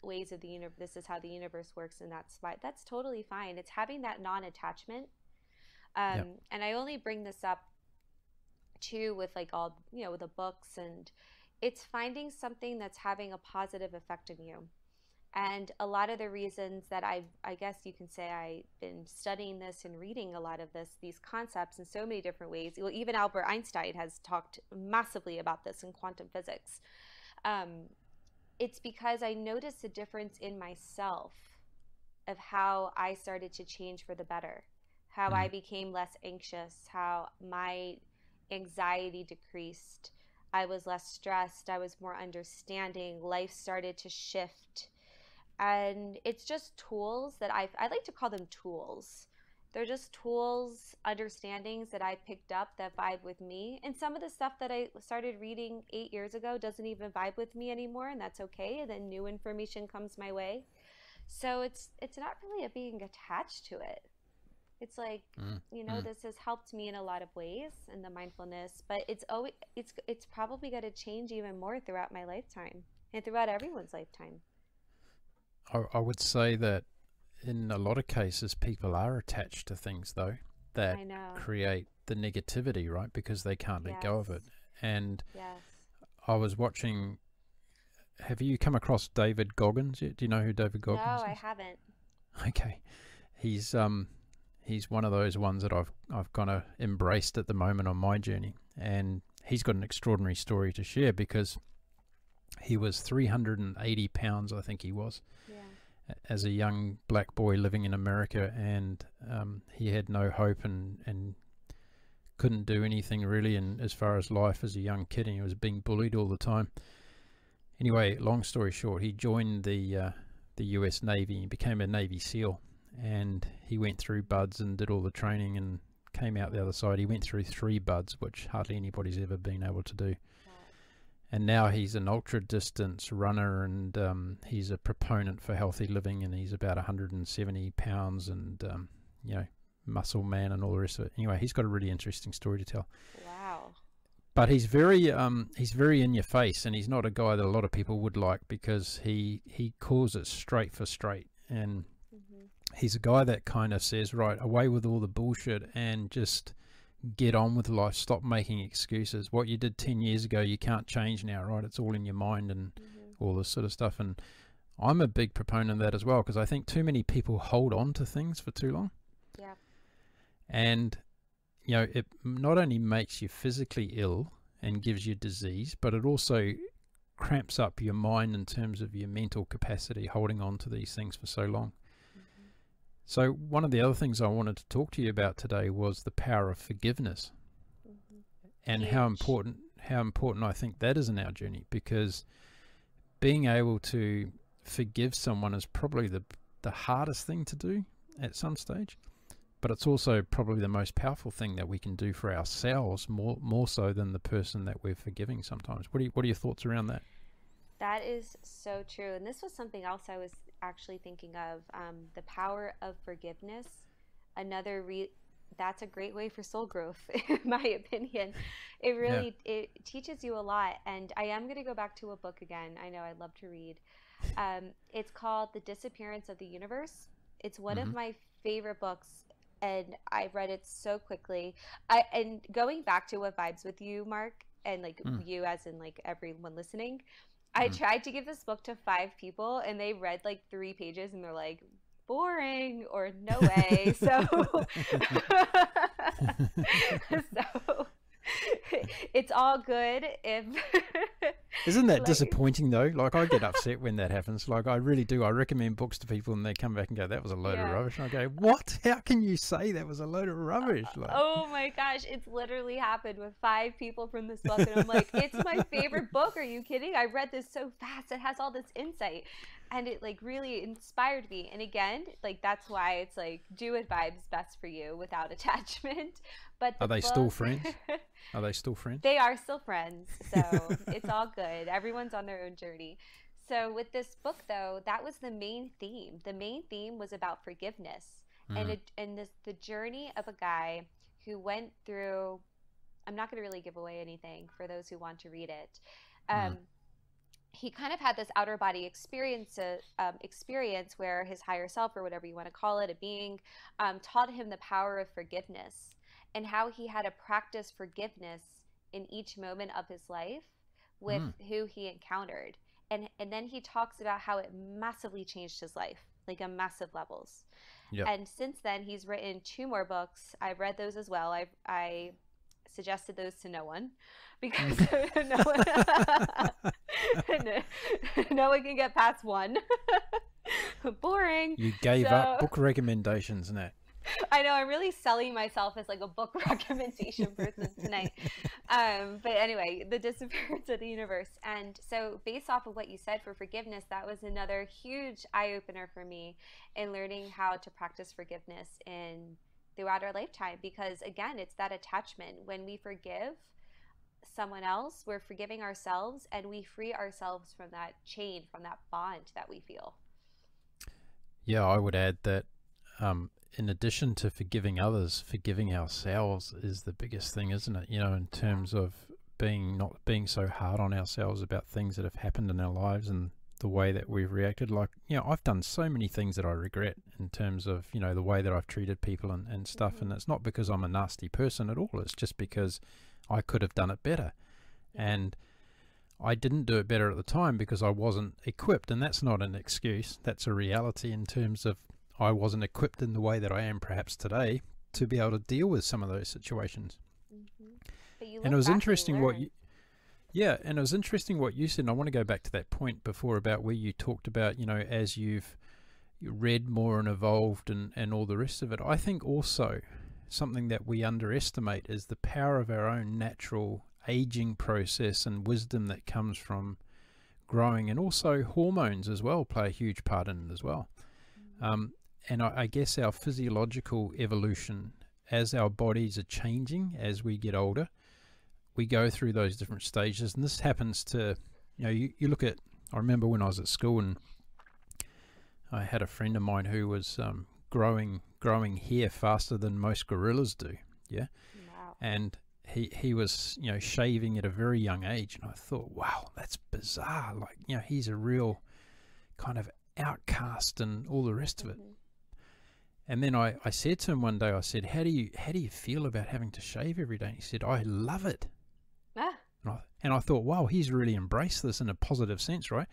ways of the universe, this is how the universe works, and that's why that's totally fine. It's having that non-attachment. Um, yep. And I only bring this up too with like all, you know, with the books, and it's finding something that's having a positive effect on you. And a lot of the reasons that I've, I guess you can say I've been studying this and reading a lot of this, these concepts in so many different ways. Well, even Albert Einstein has talked massively about this in quantum physics. Um, It's because I noticed a difference in myself of how I started to change for the better, how mm. I became less anxious, how my anxiety decreased. I was less stressed. I was more understanding. Life started to shift. And it's just tools that I've, I like to call them tools. They're just tools, understandings that I picked up that vibe with me. And some of the stuff that I started reading eight years ago doesn't even vibe with me anymore, and that's okay. And then new information comes my way. So it's it's not really a being attached to it. It's like, mm. you know, mm. this has helped me in a lot of ways in the mindfulness, but it's always it's it's probably going to change even more throughout my lifetime and throughout everyone's lifetime. I, I would say that in a lot of cases people are attached to things though that create the negativity, right? Because they can't yes. let go of it. And yes. I was watching, have you come across David Goggins? Do you know who David Goggins no, is? No, I haven't. Okay. He's um he's one of those ones that I've I've kind of embraced at the moment on my journey, and he's got an extraordinary story to share, because he was three hundred eighty pounds, I think he was. Yeah. As a young black boy living in America, and um, he had no hope and, and couldn't do anything really and as far as life as a young kid, and he was being bullied all the time. Anyway, long story short, he joined the uh, the U S Navy and became a Navy SEAL, and he went through BUDS and did all the training and came out the other side. He went through three BUDS, which hardly anybody's ever been able to do. And now he's an ultra distance runner, and um, he's a proponent for healthy living, and he's about one hundred seventy pounds, and um, you know, muscle man and all the rest of it. Anyway, he's got a really interesting story to tell. Wow. But he's very um, he's very in your face, and he's not a guy that a lot of people would like, because he he calls it straight for straight, and mm-hmm. he's a guy that kind of says, right, away with all the bullshit, and just get on with life. Stop making excuses. What you did ten years ago, you can't change now, right? It's all in your mind and mm-hmm. all this sort of stuff. And I'm a big proponent of that as well, because I think too many people hold on to things for too long. Yeah. And, you know, it not only makes you physically ill and gives you disease, but it also cramps up your mind in terms of your mental capacity, holding on to these things for so long. Mm-hmm. So one of the other things I wanted to talk to you about today was the power of forgiveness. Mm-hmm. And Huge. how important, how important I think that is in our journey, because being able to forgive someone is probably the the hardest thing to do at some stage, but it's also probably the most powerful thing that we can do for ourselves, more more so than the person that we're forgiving sometimes. What are you, what are your thoughts around that? That is so true, and this was something else I was actually thinking of, um, the power of forgiveness. Another re that's a great way for soul growth, in my opinion. It really yeah. it teaches you a lot, and I am going to go back to a book again. I know I love to read. Um, it's called The Disappearance of the Universe. It's one mm-hmm. of my favorite books, and I read it so quickly. I and going back to what vibes with you, Mark, and like mm. you as in like everyone listening, mm. I tried to give this book to five people and they read like three pages and they're like, boring, or no way. So, so it's all good if isn't that like, disappointing though? Like, I get upset when that happens. Like, I really do. I recommend books to people and they come back and go, that was a load yeah. of rubbish. And I go, what? How can you say that was a load of rubbish? Like, oh my gosh, it's literally happened with five people from this book, and I'm like, it's my favorite book, are you kidding? I read this so fast, it has all this insight, and it like really inspired me. And again, like, that's why it's like, do what vibes best for you without attachment. But the are they book, still friends? Are they still friends? They are still friends, so it's all good. Everyone's on their own journey. So with this book, though, that was the main theme. The main theme was about forgiveness, mm. and it, and this the journey of a guy who went through. I'm not going to really give away anything for those who want to read it. Um, mm. He kind of had this outer body experience, uh, um, experience where his higher self, or whatever you want to call it, a being, um, taught him the power of forgiveness. And how he had to practice forgiveness in each moment of his life with mm. who he encountered. And and then he talks about how it massively changed his life, like on massive levels. Yep. And since then, he's written two more books. I've read those as well. I I suggested those to no one, because no, one, no, no one can get past one. Boring. You gave so. up book recommendations, Nat. I know, I'm really selling myself as like a book recommendation person tonight. Um, but anyway, The Disappearance of the Universe. And so based off of what you said for forgiveness, that was another huge eye-opener for me in learning how to practice forgiveness in throughout our lifetime. Because again, it's that attachment. When we forgive someone else, we're forgiving ourselves, and we free ourselves from that chain, from that bond that we feel. Yeah, I would add that um, in addition to forgiving others, forgiving ourselves is the biggest thing, isn't it? You know, in terms of being not being so hard on ourselves about things that have happened in our lives and the way that we've reacted. Like, you know, I've done so many things that I regret in terms of, you know, the way that I've treated people and, and stuff. Mm-hmm. And it's not because I'm a nasty person at all. It's just because I could have done it better. And I didn't do it better at the time because I wasn't equipped. And that's not an excuse. That's a reality in terms of I wasn't equipped in the way that I am perhaps today to be able to deal with some of those situations. Mm-hmm. But you and it was interesting what you, yeah, and it was interesting what you said. And I want to go back to that point before about where you talked about, you know, as you've read more and evolved and, and all the rest of it. I think also something that we underestimate is the power of our own natural aging process and wisdom that comes from growing, and also hormones as well play a huge part in it as well. Mm-hmm. Um, And I, I guess our physiological evolution, as our bodies are changing, as we get older, we go through those different stages. And this happens to, you know, you, you look at, I remember when I was at school and I had a friend of mine who was um, growing, growing hair faster than most gorillas do. Yeah. Wow. And he, he was, you know, shaving at a very young age. And I thought, wow, that's bizarre. Like, you know, he's a real kind of outcast and all the rest mm-hmm. of it. And then I, I said to him one day, I said, how do you how do you feel about having to shave every day? And he said, I love it. Ah. And, I, and I thought, wow, he's really embraced this in a positive sense, right?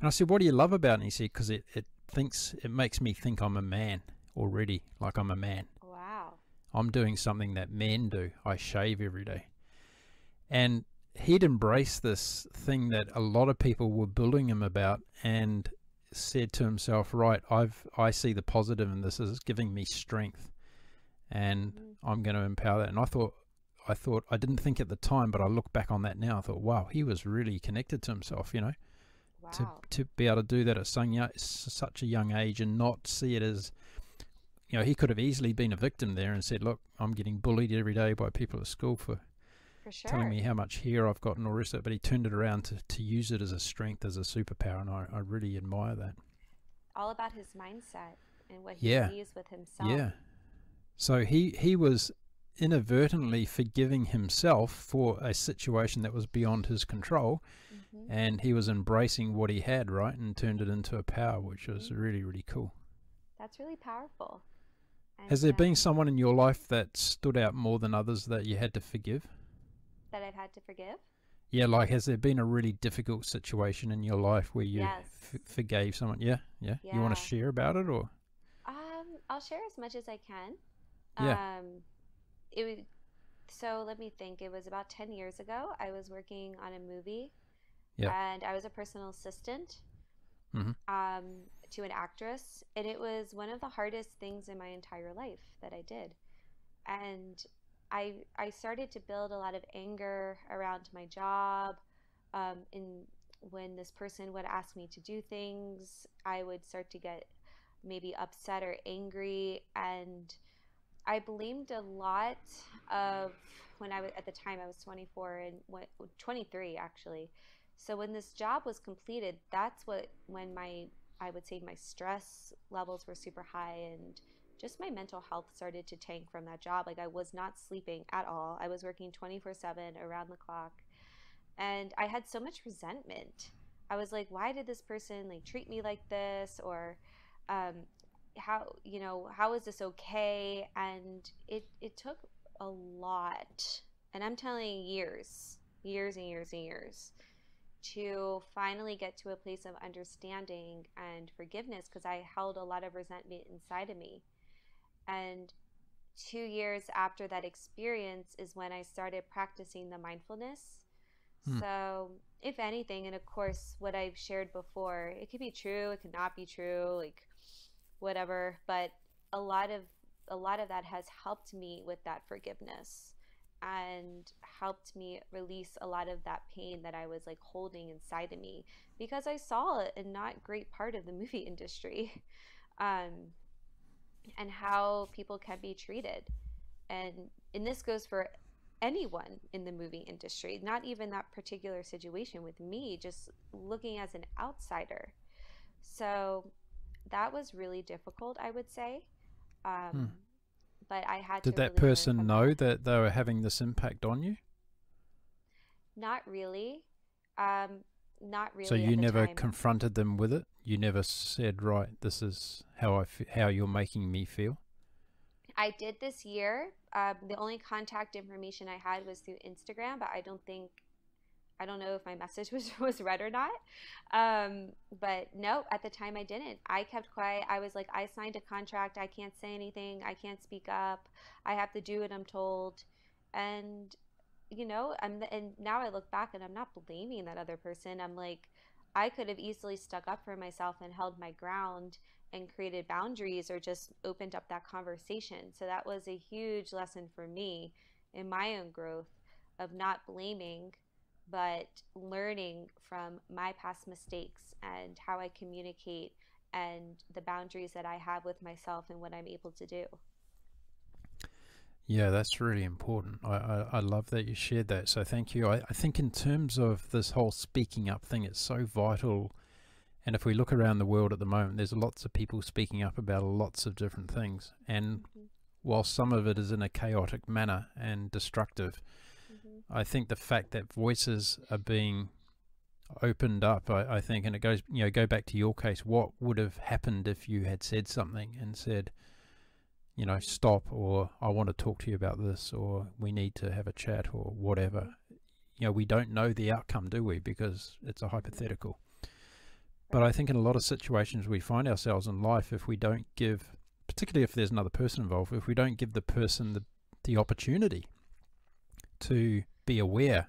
And I said, what do you love about it? And he said, because it, it thinks, it makes me think I'm a man already, like I'm a man. Wow. I'm doing something that men do. I shave every day. And he'd embraced this thing that a lot of people were bullying him about, and said to himself, right, I've I see the positive in this, is giving me strength, and mm-hmm. I'm going to empower that. And I thought, I thought, I didn't think at the time, but I look back on that now, I thought, wow, he was really connected to himself, you know, wow. to, to be able to do that at such a young age and not see it as, you know, he could have easily been a victim there and said, look, I'm getting bullied every day by people at school for, for sure. telling me how much hair I've got and all the rest of it. But he turned it around to, to use it as a strength, as a superpower, and I, I really admire that. All about his mindset and what he yeah. sees with himself. Yeah. So he, he was inadvertently forgiving himself for a situation that was beyond his control, mm-hmm. and he was embracing what he had, right, and turned it into a power, which was mm-hmm. really, really cool. That's really powerful. And has there um, been someone in your life that stood out more than others that you had to forgive? That I've had to forgive? Yeah, like has there been a really difficult situation in your life where you yes. f forgave someone? Yeah, yeah, yeah. You want to share about it, or? Um, I'll share as much as I can. Yeah. Um, it was, so let me think. It was about ten years ago. I was working on a movie, yeah. and I was a personal assistant mm-hmm. um, to an actress, and it was one of the hardest things in my entire life that I did, and. I, I started to build a lot of anger around my job, um, and when this person would ask me to do things, I would start to get maybe upset or angry, and I blamed a lot of, when I was, at the time I was twenty-four and what, twenty-three actually, so when this job was completed, that's what, when my, I would say my stress levels were super high, and just my mental health started to tank from that job. Like I was not sleeping at all. I was working twenty-four seven around the clock. And I had so much resentment. I was like, why did this person like treat me like this? Or um, how, you know, how is this okay? And it, it took a lot. And I'm telling you, years, years and years and years to finally get to a place of understanding and forgiveness, because I held a lot of resentment inside of me. And two years after that experience is when I started practicing the mindfulness. Hmm. So if anything, and of course what I've shared before, it could be true, it could not be true, like whatever, but a lot of a lot of that has helped me with that forgiveness and helped me release a lot of that pain that I was like holding inside of me, because I saw a not great part of the movie industry. Um, and how people can be treated, and and this goes for anyone in the movie industry, not even that particular situation with me, just looking as an outsider. So that was really difficult, I would say. Um, hmm. But I had to. Did that person know that they were having this impact on you? Not really. Um, not really. So you never confronted them with it? You never said, right, this is how I f how you're making me feel? I did this year. Um, the only contact information I had was through Instagram, but I don't think, I don't know if my message was, was read or not. Um, but no, at the time I didn't. I kept quiet. I was like, I signed a contract. I can't say anything. I can't speak up. I have to do what I'm told. And, you know, I'm the, and now I look back and I'm not blaming that other person. I'm like, I could have easily stuck up for myself and held my ground and created boundaries or just opened up that conversation. So that was a huge lesson for me in my own growth of not blaming, but learning from my past mistakes and how I communicate and the boundaries that I have with myself and what I'm able to do. Yeah, that's really important. I, I, I love that you shared that. So thank you. I, I think in terms of this whole speaking up thing, it's so vital. And if we look around the world at the moment, there's lots of people speaking up about lots of different things. And mm-hmm. while some of it is in a chaotic manner and destructive, mm-hmm. I think the fact that voices are being opened up, I, I think, and it goes, you know, go back to your case, what would have happened if you had said something and said, you know, stop, or I want to talk to you about this, or we need to have a chat, or whatever. You know, we don't know the outcome, do we? Because it's a hypothetical. But I think in a lot of situations we find ourselves in life, if we don't give, particularly if there's another person involved, if we don't give the person the, the opportunity to be aware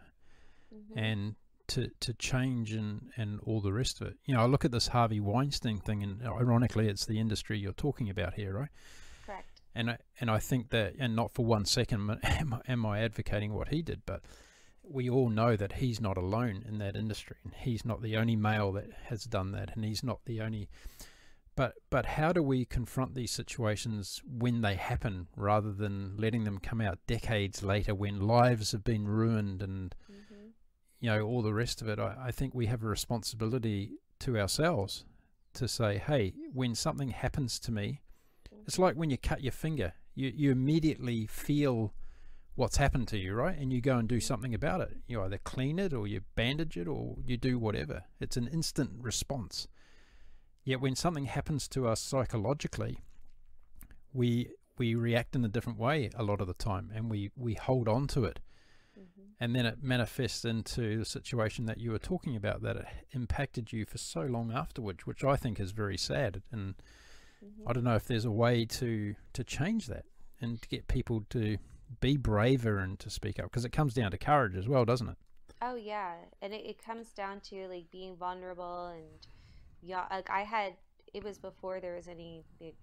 mm-hmm. and to, to change and, and all the rest of it. You know, I look at this Harvey Weinstein thing, and ironically it's the industry you're talking about here, right? Correct. And I, and I think that, and not for one second am, am I advocating what he did, but we all know that he's not alone in that industry, and he's not the only male that has done that, and he's not the only, but but how do we confront these situations when they happen, rather than letting them come out decades later when lives have been ruined and mm-hmm. you know, all the rest of it? I, I think we have a responsibility to ourselves to say, hey, when something happens to me, it's like when you cut your finger, you, you immediately feel what's happened to you, right? And you go and do something about it. You either clean it, or you bandage it, or you do whatever. It's an instant response. Yet when something happens to us psychologically, we we react in a different way a lot of the time, and we we hold on to it, mm-hmm. and then it manifests into the situation that you were talking about, that it impacted you for so long afterwards, which I think is very sad. And mm-hmm. I don't know if there's a way to to change that and to get people to be braver and to speak up, because it comes down to courage as well, doesn't it? Oh yeah, and it, it comes down to like being vulnerable. And yeah, like I had, it was before there was any big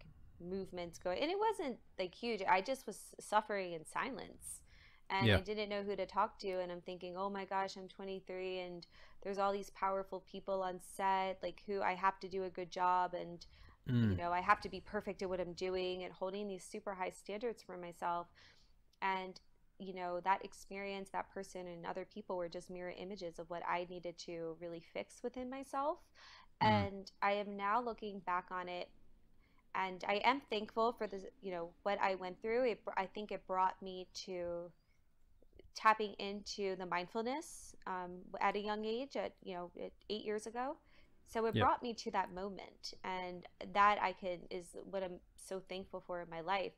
movements going, and it wasn't like huge. I just was suffering in silence, and yeah. I didn't know who to talk to, and I'm thinking, oh my gosh, I'm twenty-three and there's all these powerful people on set, like who I have to do a good job, and mm. you know, I have to be perfect at what I'm doing, and holding these super high standards for myself. And, you know, that experience, that person and other people were just mirror images of what I needed to really fix within myself. Mm. And I am now looking back on it, and I am thankful for the, you know, what I went through. It, I think it brought me to tapping into the mindfulness um, at a young age, at, you know, at eight years ago. So it yep. brought me to that moment, and that I can, is what I'm so thankful for in my life.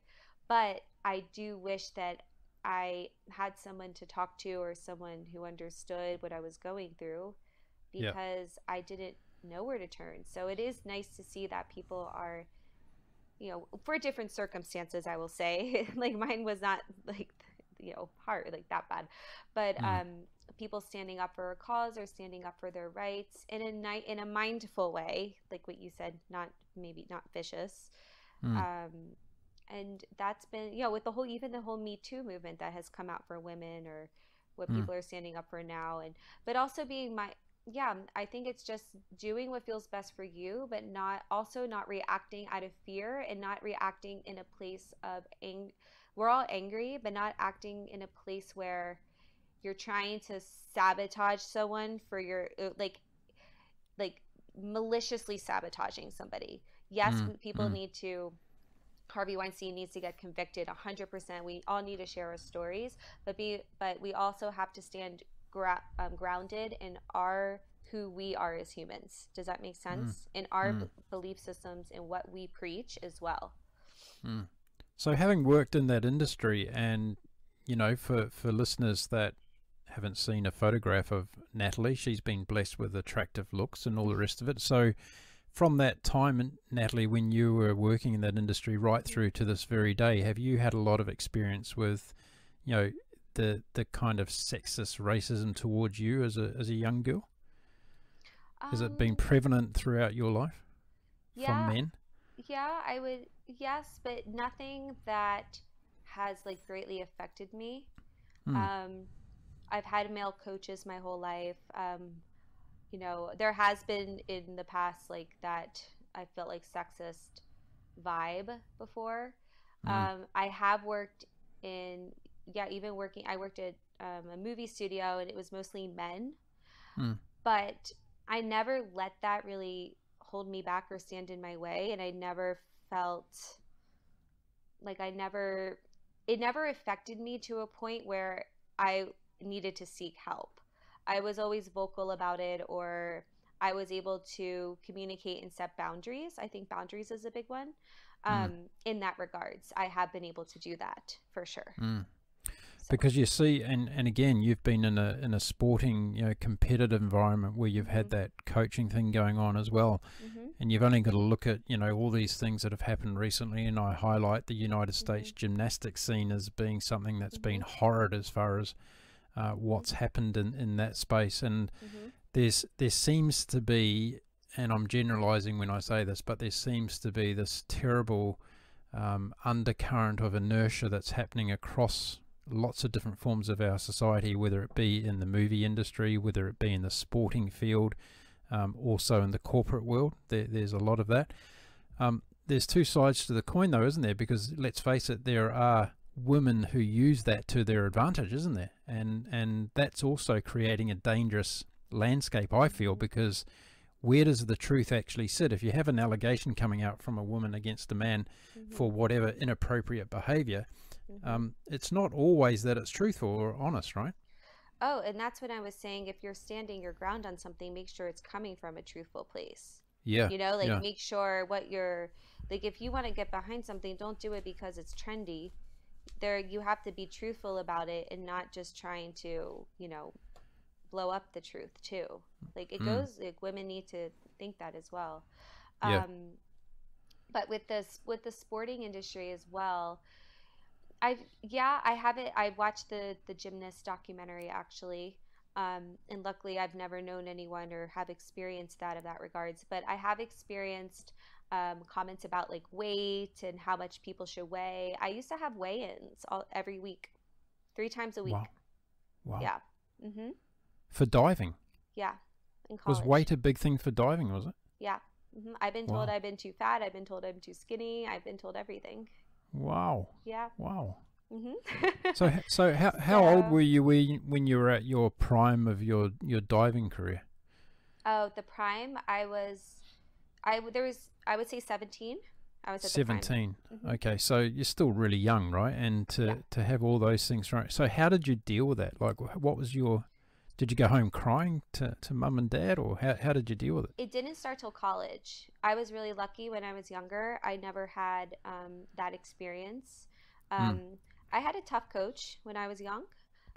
But I do wish that I had someone to talk to, or someone who understood what I was going through, because yeah. I didn't know where to turn. So it is nice to see that people are, you know, for different circumstances, I will say, like mine was not like, you know, hard, like that bad, but mm. um, people standing up for a cause, or standing up for their rights in a night, in a mindful way, like what you said, not maybe not vicious. Mm. Um, And that's been, you know, with the whole, even the whole Me Too movement that has come out for women, or what mm. people are standing up for now. And, but also being my, yeah, I think it's just doing what feels best for you, but not, also not reacting out of fear, and not reacting in a place of, ang- we're all angry, but not acting in a place where you're trying to sabotage someone for your, like, like maliciously sabotaging somebody. Yes, mm. people mm. need to, Harvey Weinstein needs to get convicted one hundred percent. We all need to share our stories, but be but we also have to stand gra um, grounded in our who we are as humans. Does that make sense? Mm. In our mm. belief systems and what we preach as well. Mm. So having worked in that industry, and you know, for for listeners that haven't seen a photograph of Natalie, she's been blessed with attractive looks and all the rest of it. So from that time, Natalie, when you were working in that industry right through to this very day, have you had a lot of experience with, you know, the the kind of sexist racism towards you as a, as a young girl? Um, Has it been prevalent throughout your life yeah, from men? Yeah, I would, yes, but nothing that has like greatly affected me. Mm. Um, I've had male coaches my whole life. Um, You know, there has been in the past like that I felt like sexist vibe before. Mm. Um, I have worked in, yeah, even working, I worked at um, a movie studio, and it was mostly men. Mm. But I never let that really hold me back or stand in my way. And I never felt like I never, it never affected me to a point where I needed to seek help. I was always vocal about it, or I was able to communicate and set boundaries. I think boundaries is a big one. um, mm. in that regards, I have been able to do that for sure. Mm. So. Because you see, and, and again, you've been in a, in a sporting, you know, competitive environment where you've had mm-hmm. that coaching thing going on as well. Mm-hmm. And you've only got to look at, you know, all these things that have happened recently. And I highlight the United mm-hmm. States gymnastics scene as being something that's mm-hmm. been horrid as far as uh, what's happened in, in that space. And mm-hmm. there's, there seems to be, and I'm generalizing when I say this, but there seems to be this terrible um, undercurrent of inertia that's happening across lots of different forms of our society, whether it be in the movie industry, whether it be in the sporting field, um, also in the corporate world. There, there's a lot of that. Um, there's two sides to the coin though, isn't there? Because let's face it, there are women who use that to their advantage, isn't there? And, and that's also creating a dangerous landscape, I feel, because where does the truth actually sit? If you have an allegation coming out from a woman against a man mm-hmm. for whatever inappropriate behavior, mm-hmm. um, it's not always that it's truthful or honest, right? Oh, and that's what I was saying. If you're standing your ground on something, make sure it's coming from a truthful place. Yeah. You know, like yeah. make sure what you're, like if you want to get behind something, don't do it because it's trendy. There, you have to be truthful about it and not just trying to, you know, blow up the truth too. Like it mm. goes, like women need to think that as well. Um, yeah. But with this, with the sporting industry as well, I've, yeah, I haven't, I watched the, the gymnast documentary actually. Um, and luckily I've never known anyone or have experienced that of that regards, but I have experienced um, comments about like weight and how much people should weigh. I used to have weigh-ins all every week, three times a week. Wow. Wow. Yeah. Mm-hmm. For diving? Yeah, in college. Was weight a big thing for diving, was it? Yeah. Mm-hmm. I've been told wow. I've been too fat. I've been told I'm too skinny. I've been told everything. Wow. Yeah. Wow. Mm-hmm. so so how, how so, old were you when you were at your prime of your, your diving career? Oh, the prime? I was, I, there was, I would say seventeen. I was at seventeen. Mm-hmm. Okay, so you're still really young, right? And to, yeah. to have all those things right. So how did you deal with that? Like what was your... Did you go home crying to, to mum and dad, or how, how did you deal with it? It didn't start till college. I was really lucky when I was younger. I never had um, that experience. Um, mm. I had a tough coach when I was young,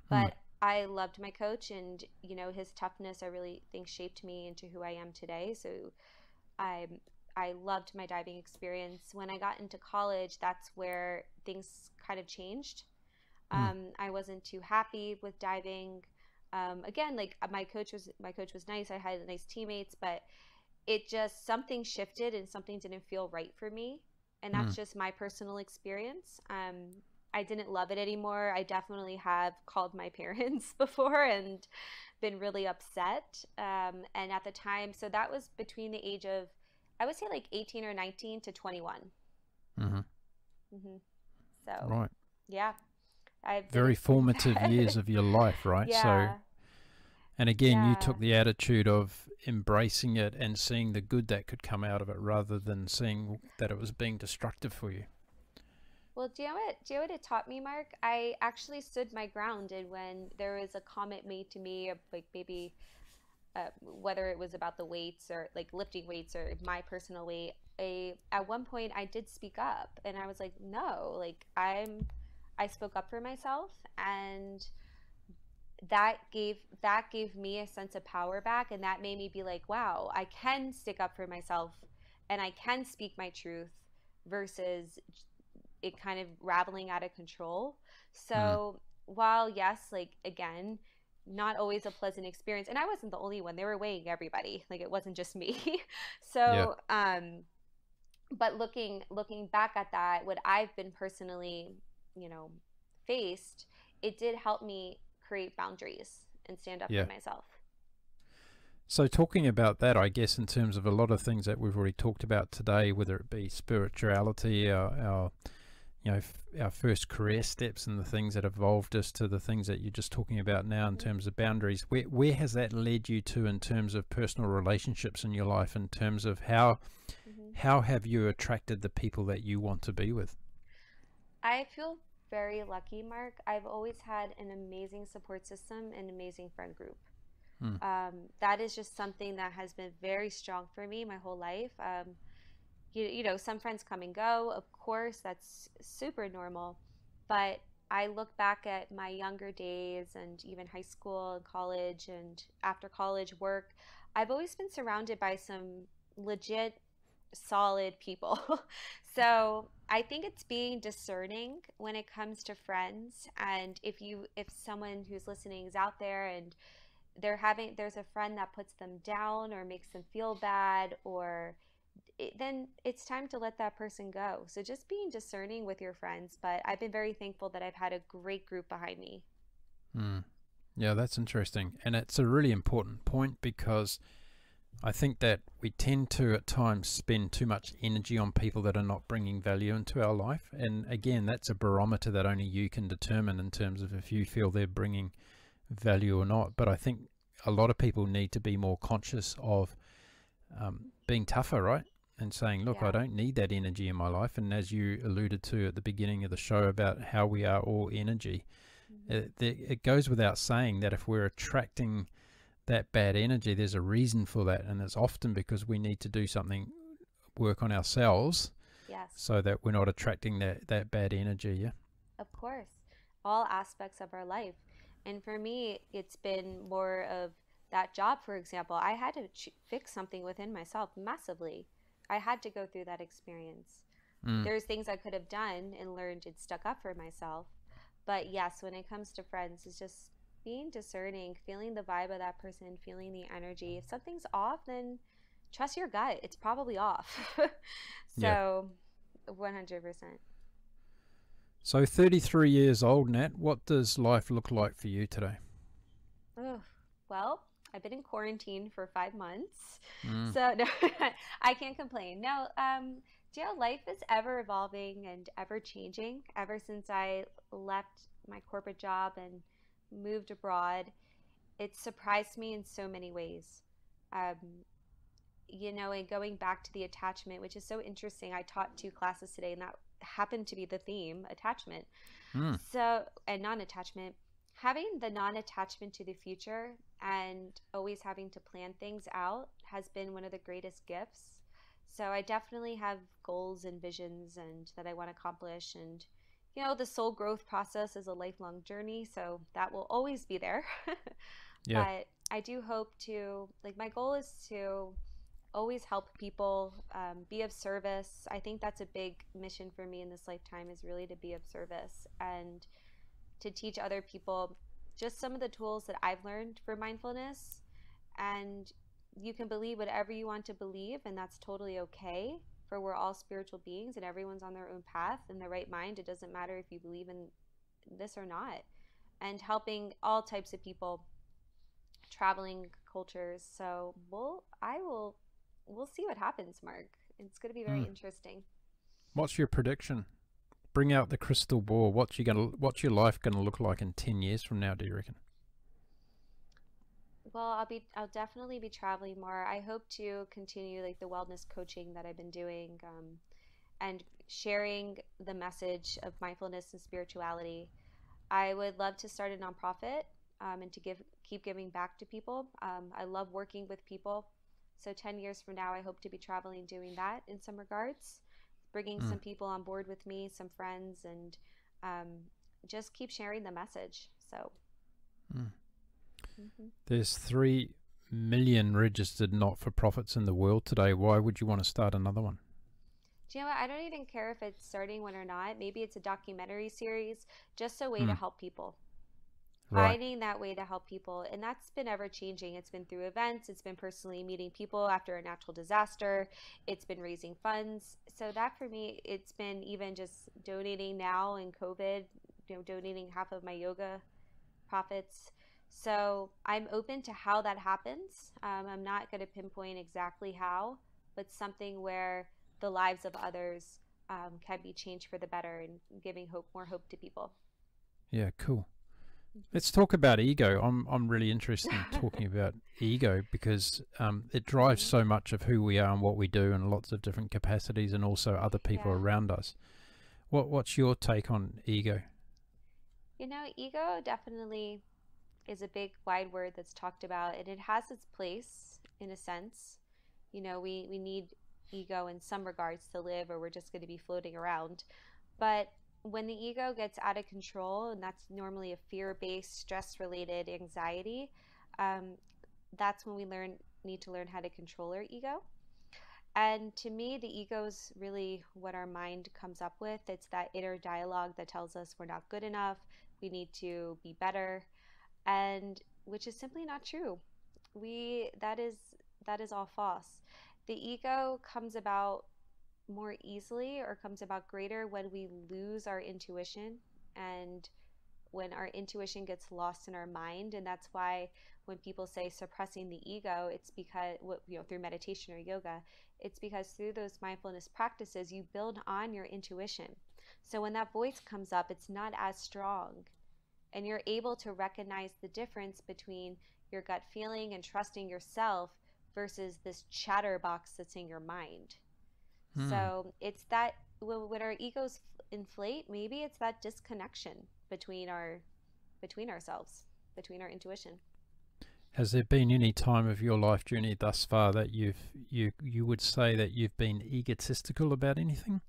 but mm. I loved my coach, and you know his toughness I really think shaped me into who I am today. So I I loved my diving experience. When I got into college, that's where things kind of changed. Mm. Um, I wasn't too happy with diving. Um, again, like my coach was, my coach was nice. I had nice teammates, but it just, something shifted and something didn't feel right for me. And that's mm. just my personal experience. Um, I didn't love it anymore. I definitely have called my parents before and been really upset. Um, and at the time, so that was between the age of, I would say like eighteen or nineteen to twenty-one. Mm-hmm. Mm-hmm. So, right. yeah. I've very formative years of your life, right? Yeah. So, and again, yeah. you took the attitude of embracing it and seeing the good that could come out of it rather than seeing that it was being destructive for you. Well, do you know what, do you know what it taught me, Mark? I actually stood my ground, and when there was a comment made to me, like maybe uh, whether it was about the weights or like lifting weights or my personal weight, I, at one point I did speak up and I was like, no, like I'm... I spoke up for myself, and that gave that gave me a sense of power back, and that made me be like, wow, I can stick up for myself and I can speak my truth versus it kind of raveling out of control. So mm. while yes, like again, not always a pleasant experience, and I wasn't the only one, they were weighing everybody, like it wasn't just me. So yeah. um but looking looking back at that, what I've been personally you know, faced, it did help me create boundaries and stand up yeah. for myself. So talking about that, I guess in terms of a lot of things that we've already talked about today, whether it be spirituality, our, our you know, our first career steps and the things that evolved us to the things that you're just talking about now in mm-hmm. terms of boundaries, where, where has that led you to in terms of personal relationships in your life, in terms of how, mm-hmm. how have you attracted the people that you want to be with? I feel very lucky, Mark. I've always had an amazing support system and amazing friend group. Mm. Um, that is just something that has been very strong for me my whole life. Um, You, you know, some friends come and go, of course, that's super normal. But I look back at my younger days and even high school and college and after college work, I've always been surrounded by some legit, solid people. So I think it's being discerning when it comes to friends. And if you, if someone who's listening is out there and they're having, there's a friend that puts them down or makes them feel bad, or it, then it's time to let that person go. So just being discerning with your friends. But I've been very thankful that I've had a great group behind me. Hmm. Yeah, that's interesting. And it's a really important point, because I think that we tend to at times spend too much energy on people that are not bringing value into our life. And again, that's a barometer that only you can determine in terms of if you feel they're bringing value or not. But I think a lot of people need to be more conscious of um, being tougher, right? And saying, look, yeah, I don't need that energy in my life. And as you alluded to at the beginning of the show about how we are all energy, mm-hmm. it, it goes without saying that if we're attracting that bad energy, there's a reason for that, and it's often because we need to do something, work on ourselves, yes, so that we're not attracting that that bad energy. Yeah, of course, all aspects of our life. And for me, it's been more of that job, for example. I had to ch fix something within myself massively. I had to go through that experience. Mm. There's things I could have done and learned and stuck up for myself, but yes, when it comes to friends, it's just being discerning, feeling the vibe of that person, feeling the energy. If something's off, then trust your gut. It's probably off. So, yeah. one hundred percent. So, thirty-three years old, Nat, what does life look like for you today? Oh, well, I've been in quarantine for five months. Mm. So, no, I can't complain. No, um, you know, life is ever evolving and ever changing. Ever since I left my corporate job and moved abroad, it surprised me in so many ways. Um, you know, and going back to the attachment, which is so interesting. I taught two classes today, and that happened to be the theme, attachment. Mm. So, and non-attachment, having the non-attachment to the future and always having to plan things out has been one of the greatest gifts. So I definitely have goals and visions and that I want to accomplish. And you know, the soul growth process is a lifelong journey, so that will always be there. Yeah. But I do hope to, like, my goal is to always help people, um, be of service. I think that's a big mission for me in this lifetime, is really to be of service and to teach other people just some of the tools that I've learned for mindfulness. And you can believe whatever you want to believe, and that's totally okay. For we're all spiritual beings, and everyone's on their own path in their right mind. It doesn't matter if you believe in this or not. And helping all types of people, traveling cultures. So we'll, I will, we'll see what happens, Mark. It's going to be very mm. interesting. What's your prediction? Bring out the crystal ball. What's you gonna, what's your life going to look like in ten years from now, do you reckon? Well, I'll be, I'll definitely be traveling more. I hope to continue like the wellness coaching that I've been doing, um, and sharing the message of mindfulness and spirituality. I would love to start a nonprofit, um, and to give, keep giving back to people. Um, I love working with people. So ten years from now, I hope to be traveling, doing that in some regards, bringing mm. some people on board with me, some friends, and, um, just keep sharing the message. So. Mm. Mm-hmm. There's three million registered not-for-profits in the world today. Why would you want to start another one? Do you know what? I don't even care if it's starting one or not. Maybe it's a documentary series, just a way mm. to help people. Right. Finding that way to help people. And that's been ever-changing. It's been through events. It's been personally meeting people after a natural disaster. It's been raising funds. So that, for me, it's been even just donating now in COVID, you know, donating half of my yoga profits. So I'm open to how that happens. Um, I'm not going to pinpoint exactly how, but something where the lives of others um, can be changed for the better and giving hope, more hope to people. Yeah, cool. Let's talk about ego. I'm, I'm really interested in talking about ego, because um, it drives so much of who we are and what we do in lots of different capacities, and also other people yeah. around us. What, what's your take on ego? You know, ego definitely is a big wide word that's talked about, and it has its place in a sense. You know, we, we need ego in some regards to live, or we're just going to be floating around. But when the ego gets out of control, and that's normally a fear-based, stress-related anxiety, um, that's when we learn need to learn how to control our ego. And to me, the ego is really what our mind comes up with. It's that inner dialogue that tells us we're not good enough, we need to be better, and which is simply not true. We that is that is all false. The ego comes about more easily, or comes about greater, when we lose our intuition, and when our intuition gets lost in our mind. And that's why when people say suppressing the ego, it's because, you know, through meditation or yoga, it's because through those mindfulness practices, you build on your intuition. So when that voice comes up, it's not as strong, and you're able to recognize the difference between your gut feeling and trusting yourself versus this chatterbox that's in your mind. Hmm. So it's that when our egos inflate, maybe it's that disconnection between our, between ourselves, between our intuition. Has there been any time of your life journey thus far that you've, you, you would say that you've been egotistical about anything?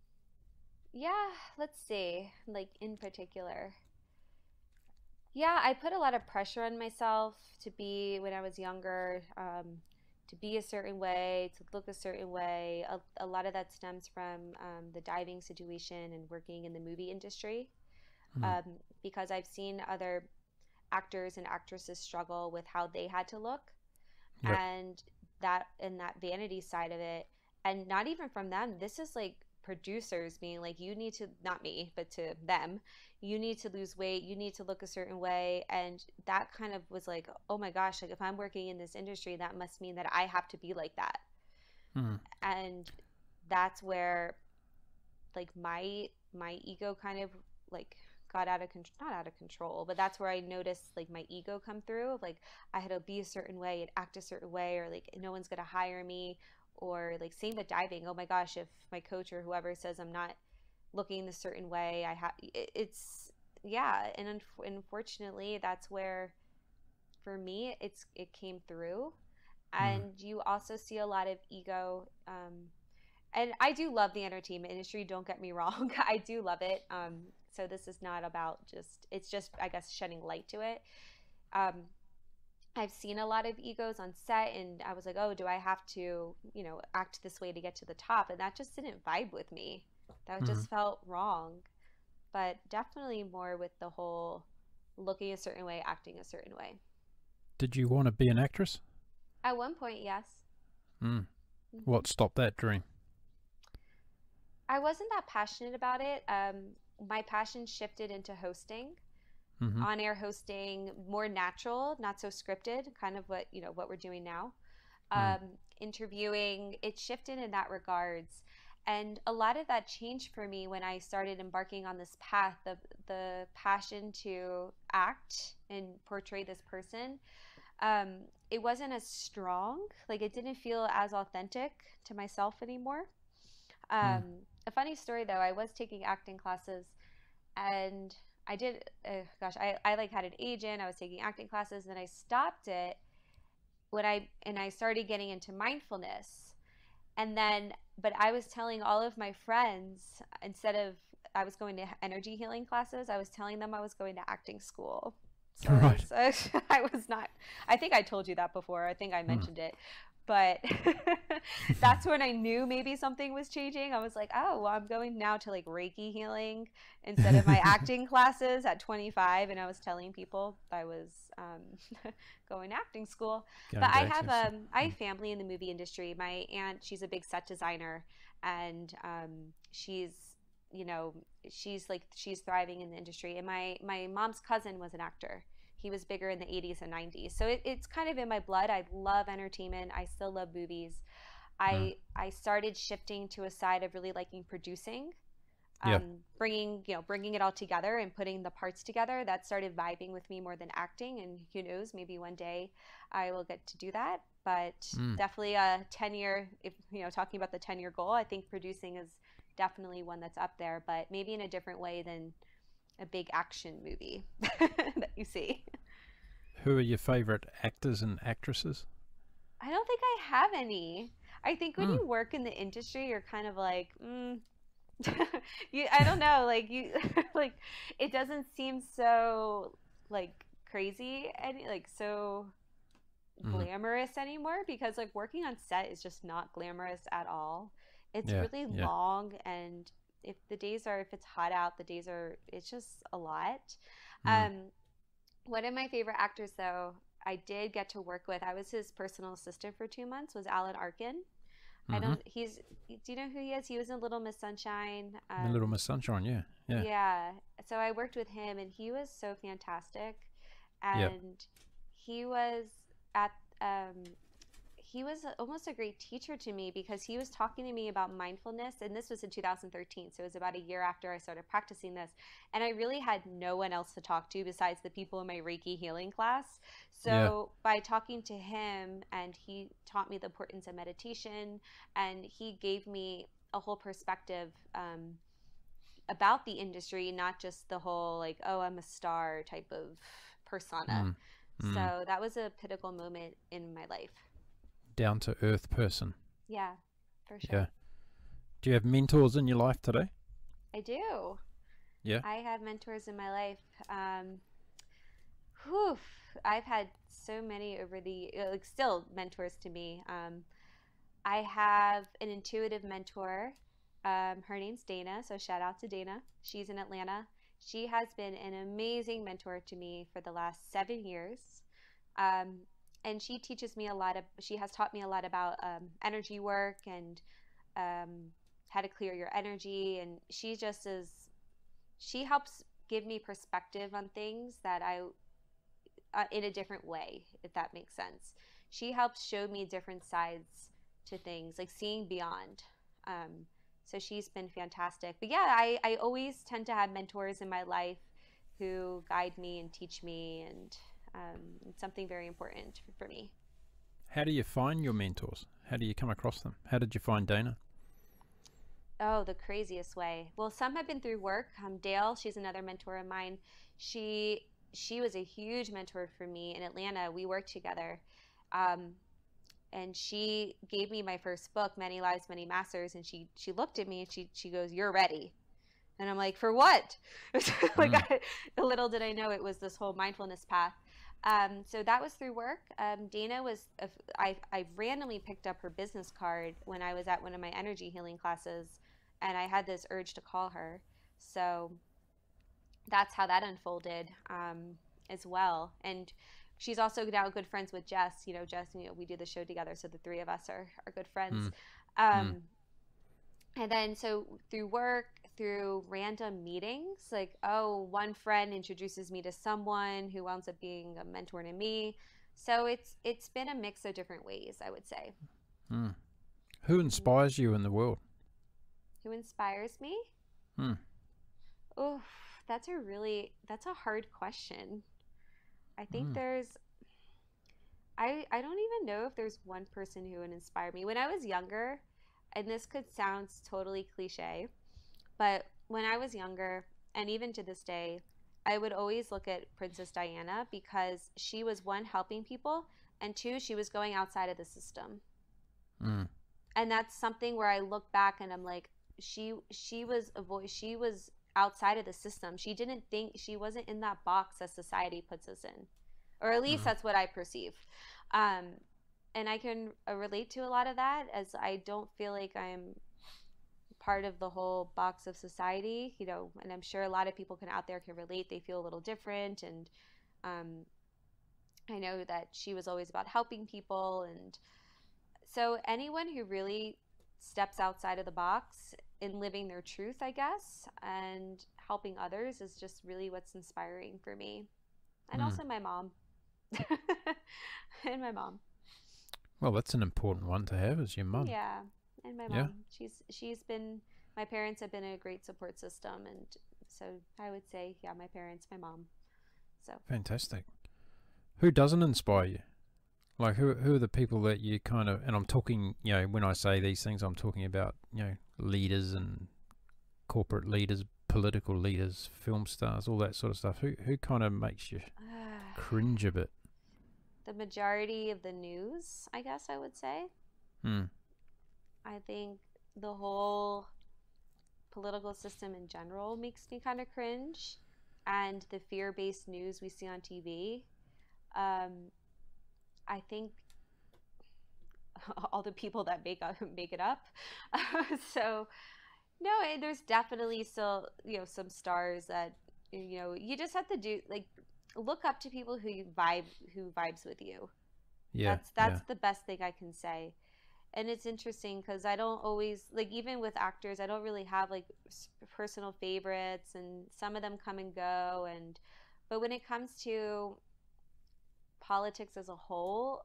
Yeah, let's see, like in particular. Yeah, I put a lot of pressure on myself to be, when I was younger, um, to be a certain way, to look a certain way. A, a lot of that stems from um, the diving situation and working in the movie industry, mm. um, because I've seen other actors and actresses struggle with how they had to look, yep. and that and that vanity side of it. And not even from them, this is like producers being like, you need to, not me, but to them, you need to lose weight, you need to look a certain way. And that kind of was like, oh my gosh, like if I'm working in this industry, that must mean that I have to be like that. Hmm. And that's where like my my ego kind of like got out of control, not out of control, but that's where I noticed like my ego come through, of like I had to be a certain way and act a certain way, or like no one's gonna hire me, or like same with diving. Oh my gosh, if my coach or whoever says I'm not looking the certain way, I have it's yeah. And un unfortunately, that's where for me it's it came through, and mm. you also see a lot of ego. Um, and I do love the entertainment industry. Don't get me wrong, I do love it. Um, So this is not about just, it's just, I guess, shedding light to it. Um, I've seen a lot of egos on set, and I was like, oh, do I have to, you know, act this way to get to the top? And that just didn't vibe with me. That mm-hmm. just felt wrong. But definitely more with the whole looking a certain way, acting a certain way. Did you want to be an actress? At one point, yes. Mm. Mm-hmm. What stopped that dream? I wasn't that passionate about it. Um, my passion shifted into hosting, mm-hmm. on-air hosting, more natural, not so scripted, kind of what, you know, what we're doing now, um, mm. interviewing. It shifted in that regards. And a lot of that changed for me when I started embarking on this path of the passion to act and portray this person. Um, it wasn't as strong, like it didn't feel as authentic to myself anymore. Um, mm. A funny story though, I was taking acting classes, and I did, uh, gosh, I, I like had an agent, I was taking acting classes, and then I stopped it when I, and I started getting into mindfulness. And then, but I was telling all of my friends, instead of, I was going to energy healing classes, I was telling them I was going to acting school. So right. I, was, uh, I was not, I think I told you that before, I think I mentioned mm. it. But that's when I knew maybe something was changing. I was like, oh, well, I'm going now to like Reiki healing instead of my acting classes at twenty-five. And I was telling people I was um, going to acting school. Going but I have, um, I have family in the movie industry. My aunt, she's a big set designer, and um, she's, you know, she's like, she's thriving in the industry. And my, my mom's cousin was an actor. He was bigger in the eighties and nineties. So it, it's kind of in my blood. I love entertainment. I still love movies. I, mm. I started shifting to a side of really liking producing, um, yeah. bringing, you know, bringing it all together and putting the parts together. That started vibing with me more than acting. And who knows, maybe one day I will get to do that. But mm. definitely a ten year, if, you know, talking about the ten year goal, I think producing is definitely one that's up there, but maybe in a different way than a big action movie that you see. Who are your favorite actors and actresses? I don't think I have any. I think when mm. you work in the industry, you're kind of like, mm, you, I don't know, like you, like it doesn't seem so like crazy and like so mm. glamorous anymore, because like working on set is just not glamorous at all. It's yeah, really yeah. long, and if the days are, if it's hot out, the days are, it's just a lot. Mm. Um, one of my favorite actors though, I did get to work with, I was his personal assistant for two months, was Alan Arkin. Mm-hmm. I don't, he's, do you know who he is? He was in Little Miss Sunshine. Um, Little Miss Sunshine, yeah. yeah. Yeah. So I worked with him, and he was so fantastic. And yep. he was at, um, he was almost a great teacher to me, because he was talking to me about mindfulness, and this was in two thousand thirteen, so it was about a year after I started practicing this, and I really had no one else to talk to besides the people in my Reiki healing class. So yeah. by talking to him, and he taught me the importance of meditation, and he gave me a whole perspective um, about the industry, not just the whole like, oh, I'm a star type of persona. Mm. Mm. So that was a pivotal moment in my life. Down to earth person. Yeah, for sure. Yeah. Do you have mentors in your life today? I do. Yeah. I have mentors in my life. Um, whew, I've had so many over the, like still mentors to me. Um, I have an intuitive mentor. Um, her name's Dana. So shout out to Dana. She's in Atlanta. She has been an amazing mentor to me for the last seven years. Um, And she teaches me a lot of, she has taught me a lot about um, energy work and um, how to clear your energy. And she just is, she helps give me perspective on things that I, uh, in a different way, if that makes sense. She helps show me different sides to things, like seeing beyond. Um, so she's been fantastic. But yeah, I, I always tend to have mentors in my life who guide me and teach me, and Um, it's something very important for me. How do you find your mentors? How do you come across them? How did you find Dana? Oh, the craziest way. Well, some have been through work. Um, Dale, she's another mentor of mine. She she was a huge mentor for me in Atlanta. We worked together. Um, and she gave me my first book, Many Lives, Many Masters. And she, she looked at me and she, she goes, "You're ready." And I'm like, "For what?" like mm. I, little did I know it was this whole mindfulness path. Um, so that was through work. Um, Dana was, a, I, I randomly picked up her business card when I was at one of my energy healing classes, and I had this urge to call her. So that's how that unfolded um, as well. And she's also now good friends with Jess. You know, Jess, you know, we do the show together, so the three of us are, are good friends. Mm. Um, mm. And then so through work, through random meetings, like, oh, one friend introduces me to someone who ends up being a mentor to me. So it's it's been a mix of different ways, I would say. Mm. Who inspires you in the world? Who inspires me? Mm. Oh, that's a really, that's a hard question. I think mm. there's, I, I don't even know if there's one person who would inspire me. When I was younger, and this could sound totally cliche, but when I was younger, and even to this day, I would always look at Princess Diana, because she was, one, helping people, and two, she was going outside of the system. Mm. And that's something where I look back and I'm like, she she was a voice, she was outside of the system. She didn't think, she wasn't in that box that society puts us in, or at least mm. that's what I perceive. Um, and I can relate to a lot of that, as I don't feel like I'm part of the whole box of society, you know, and I'm sure a lot of people can out there can relate. They feel a little different. And um, I know that she was always about helping people. And so anyone who really steps outside of the box in living their truth, I guess, and helping others is just really what's inspiring for me. And mm. also my mom and my mom. Well, that's an important one to have, is your mom. Yeah. And my mom, yeah. she's, she's been, my parents have been a great support system. And so I would say, yeah, my parents, my mom. So fantastic. Who doesn't inspire you? Like who, who are the people that you kind of, and I'm talking, you know, when I say these things, I'm talking about, you know, leaders and corporate leaders, political leaders, film stars, all that sort of stuff. Who, who kind of makes you cringe a bit? The majority of the news, I guess I would say. Hmm. I think the whole political system in general makes me kind of cringe, and the fear-based news we see on T V. Um, I think all the people that make up, make it up. So no, there's definitely still, you know, some stars that, you know, you just have to do, like, look up to people who you vibe, who vibes with you. Yeah. That's, that's yeah. the best thing I can say. And it's interesting because I don't always, like, even with actors, I don't really have, like, personal favorites, and some of them come and go. And, but when it comes to politics as a whole,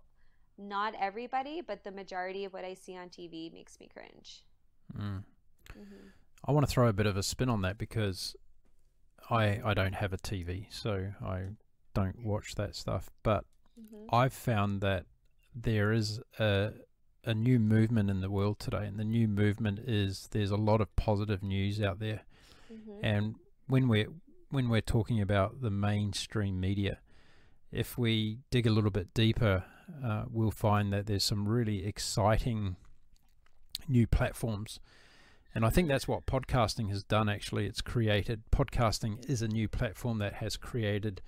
not everybody, but the majority of what I see on T V makes me cringe. Mm. Mm-hmm. I want to throw a bit of a spin on that because I, I don't have a T V, so I don't watch that stuff. But mm-hmm. I've found that there is a, a new movement in the world today, and the new movement is there's a lot of positive news out there. Mm-hmm. And when we're, when we're talking about the mainstream media, if we dig a little bit deeper, uh, we'll find that there's some really exciting new platforms. And I think that's what podcasting has done, actually. It's created, podcasting is a new platform that has created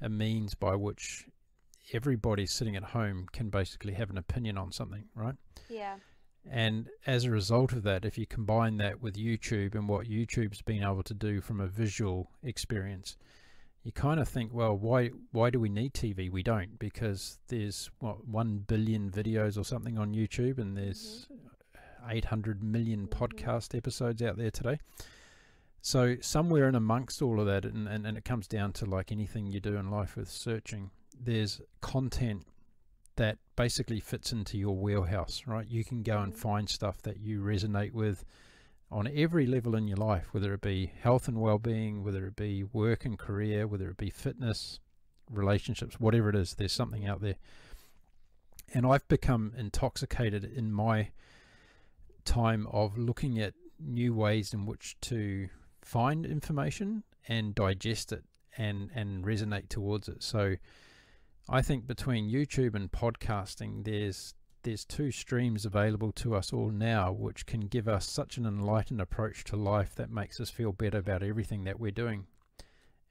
a means by which everybody sitting at home can basically have an opinion on something, right? Yeah. And as a result of that, if you combine that with YouTube and what YouTube's been able to do from a visual experience, you kind of think, well, why why do we need T V? We don't, because there's, what, one billion videos or something on YouTube, and there's mm-hmm. eight hundred million mm-hmm. podcast episodes out there today. So somewhere in amongst all of that, and, and, and it comes down to, like, anything you do in life with searching, there's content that basically fits into your wheelhouse, right? You can go and find stuff that you resonate with on every level in your life, whether it be health and well-being, whether it be work and career, whether it be fitness, relationships, whatever it is, there's something out there. And I've become intoxicated in my time of looking at new ways in which to find information and digest it and and resonate towards it. So I think between YouTube and podcasting, there's there's two streams available to us all now, which can give us such an enlightened approach to life that makes us feel better about everything that we're doing.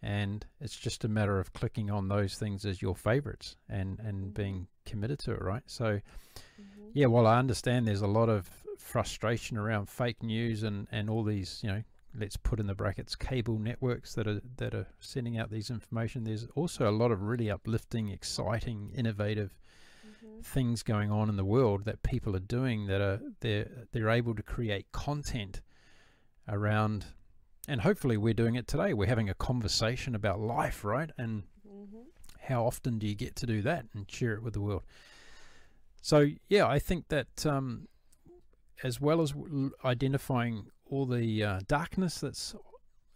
And it's just a matter of clicking on those things as your favorites and, and being committed to it, right? So mm-hmm. yeah, while I understand there's a lot of frustration around fake news and, and all these, you know, let's put in the brackets, cable networks that are, that are sending out these information, there's also a lot of really uplifting, exciting, innovative Mm-hmm. things going on in the world that people are doing, that are they're they're able to create content around. And hopefully we're doing it today. We're having a conversation about life, right? And mm-hmm. how often do you get to do that and share it with the world? So yeah, I think that um, as well as identifying all the uh, darkness that's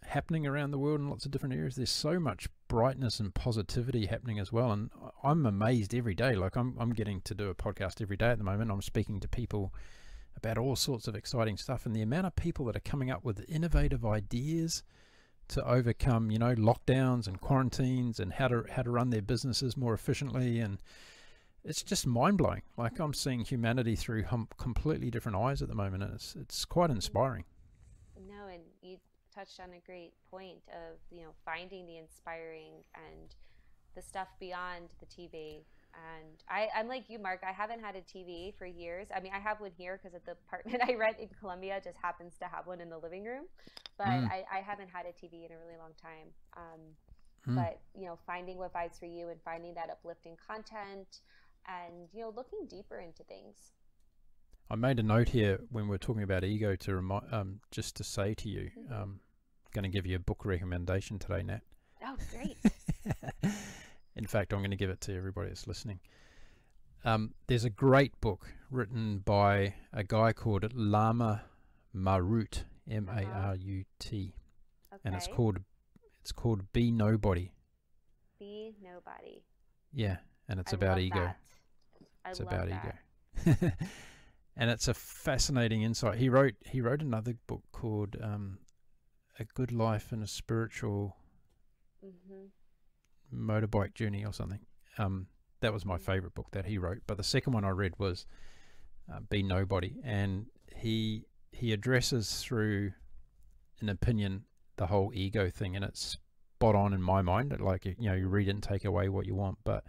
happening around the world in lots of different areas, there's so much brightness and positivity happening as well. And I'm amazed every day. Like, I'm, I'm getting to do a podcast every day at the moment. I'm speaking to people about all sorts of exciting stuff, and the amount of people that are coming up with innovative ideas to overcome, you know, lockdowns and quarantines, and how to how to run their businesses more efficiently. And it's just mind-blowing. Like, I'm seeing humanity through completely different eyes at the moment, and it's, it's quite inspiring. No, and you touched on a great point of, you know, finding the inspiring and the stuff beyond the T V. And I, I'm like you, Mark, I haven't had a T V for years. I mean, I have one here because the apartment I rent in Columbia just happens to have one in the living room, but mm. I, I haven't had a T V in a really long time. Um, mm. But, you know, finding what vibes for you and finding that uplifting content and, you know, looking deeper into things. I made a note here when we're talking about ego to remind, um, just to say to you, um, I'm going to give you a book recommendation today, Nat. Oh, great. In fact, I'm going to give it to everybody that's listening. Um, there's a great book written by a guy called Lama Marut, M A R U T. Okay. And it's called, it's called Be Nobody. Be Nobody. Yeah. And it's I about ego. That. I it's love about that. Ego. And it's a fascinating insight. He wrote he wrote another book called um, A Good Life and a Spiritual mm-hmm. Motorbike Journey or something. Um, that was my mm-hmm. favorite book that he wrote. But the second one I read was uh, Be Nobody. And he he addresses through an opinion the whole ego thing, and it's spot on in my mind. Like, you know, you read it and take away what you want, but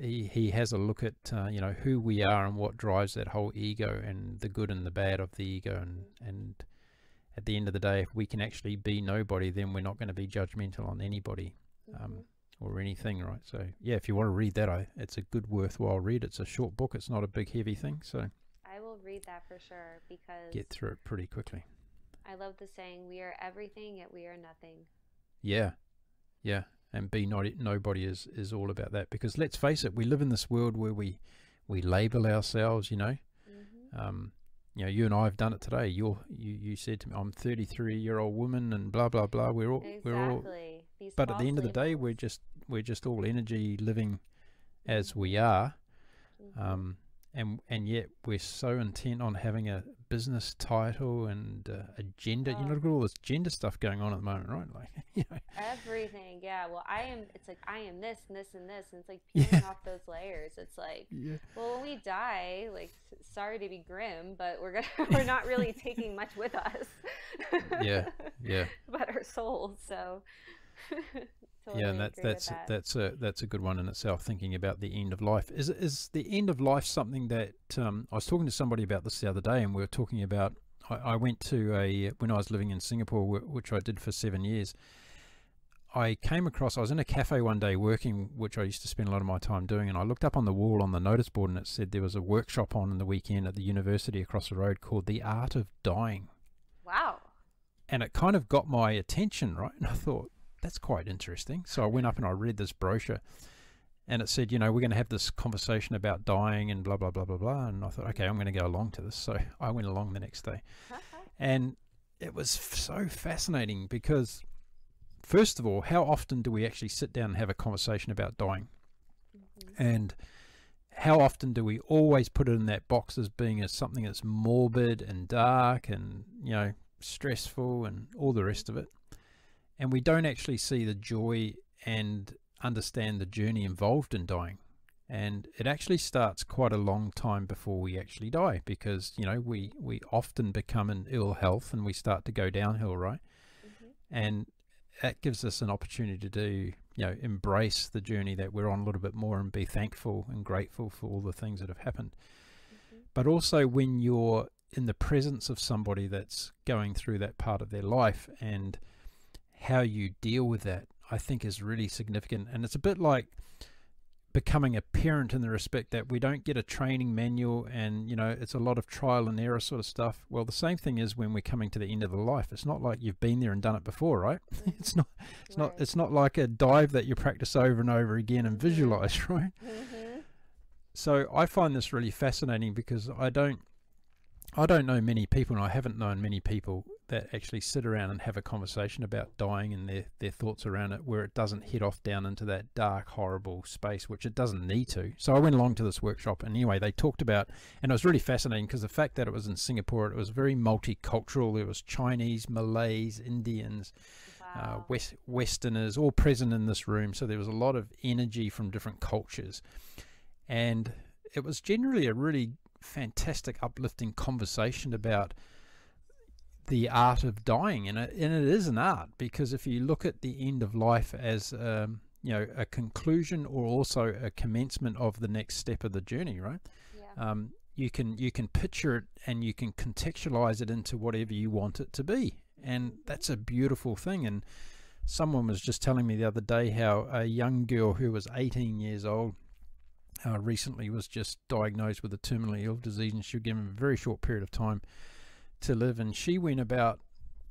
he he has a look at uh, you know, who we are and what drives that whole ego, and the good and the bad of the ego, and and at the end of the day, if we can actually be nobody, then we're not going to be judgmental on anybody um, or anything, right? So yeah, if you want to read that, I it's a good worthwhile read. It's a short book. It's not a big heavy thing, so I will read that for sure, because get through it pretty quickly. I love the saying, we are everything yet we are nothing. Yeah, yeah. And Be Nobody is is all about that, because let's face it, we live in this world where we we label ourselves, you know. Mm-hmm. um You know, you and I have done it today. You're, you you said to me, I'm thirty-three year old woman and blah blah blah. We're all exactly. we're all. These but at the end labels. Of the day, we're just we're just all energy living as we are, mm-hmm. um, and and yet we're so intent on having a business title and uh, agenda. Oh. You know, look at all this gender stuff going on at the moment, right? Like, you know. Everything. Yeah. Well, I am. It's like I am this and this and this, and it's like peeling yeah. off those layers. It's like, yeah. well, when we die, like, sorry to be grim, but we're gonna we're not really taking much with us. Yeah. Yeah. But our souls. So. Totally. Yeah, and that's that's that. that's a that's a good one in itself, thinking about the end of life. Is is the end of life something that um I was talking to somebody about this the other day, and we were talking about I, I went to a when I was living in Singapore, which I did for seven years, I came across I was in a cafe one day working, which I used to spend a lot of my time doing, and I looked up on the wall on the notice board, and it said there was a workshop on in the weekend at the university across the road called The Art of Dying. Wow. And it kind of got my attention, right? And I thought, that's quite interesting. So I went up and I read this brochure, and it said, you know, we're going to have this conversation about dying and blah, blah, blah, blah, blah. And I thought, okay, I'm going to go along to this. So I went along the next day. And it was so fascinating, because first of all, how often do we actually sit down and have a conversation about dying? Mm-hmm. And how often do we always put it in that box as being as something that's morbid and dark and, you know, stressful and all the rest of it? And we don't actually see the joy and understand the journey involved in dying. And it actually starts quite a long time before we actually die, because, you know, we, we often become in ill health and we start to go downhill, right? Mm-hmm. And that gives us an opportunity to do, you know, embrace the journey that we're on a little bit more and be thankful and grateful for all the things that have happened. Mm-hmm. But also when you're in the presence of somebody that's going through that part of their life, and how you deal with that, I think, is really significant. And it's a bit like becoming a parent, in the respect that we don't get a training manual, and, you know, it's a lot of trial and error sort of stuff. Well, the same thing is when we're coming to the end of the life. It's not like you've been there and done it before, right? It's not it's right. not it's not like a dive that you practice over and over again and visualize, right? Mm-hmm. So I find this really fascinating, because I don't I don't know many people, and I haven't known many people that actually sit around and have a conversation about dying and their, their thoughts around it, where it doesn't head off down into that dark, horrible space, which it doesn't need to. So I went along to this workshop, and anyway, they talked about, and it was really fascinating, because the fact that it was in Singapore, it was very multicultural. There was Chinese, Malays, Indians, wow. uh, West, Westerners, all present in this room. So there was a lot of energy from different cultures. And it was generally a really fantastic, uplifting conversation about the art of dying. And it, and it is an art, because if you look at the end of life as um, you know, a conclusion, or also a commencement of the next step of the journey, right? Yeah. Um, you can you can picture it, and you can contextualize it into whatever you want it to be, and that's a beautiful thing. And someone was just telling me the other day how a young girl who was eighteen years old Uh, recently was just diagnosed with a terminally ill disease, and she was given a very short period of time to live, and she went about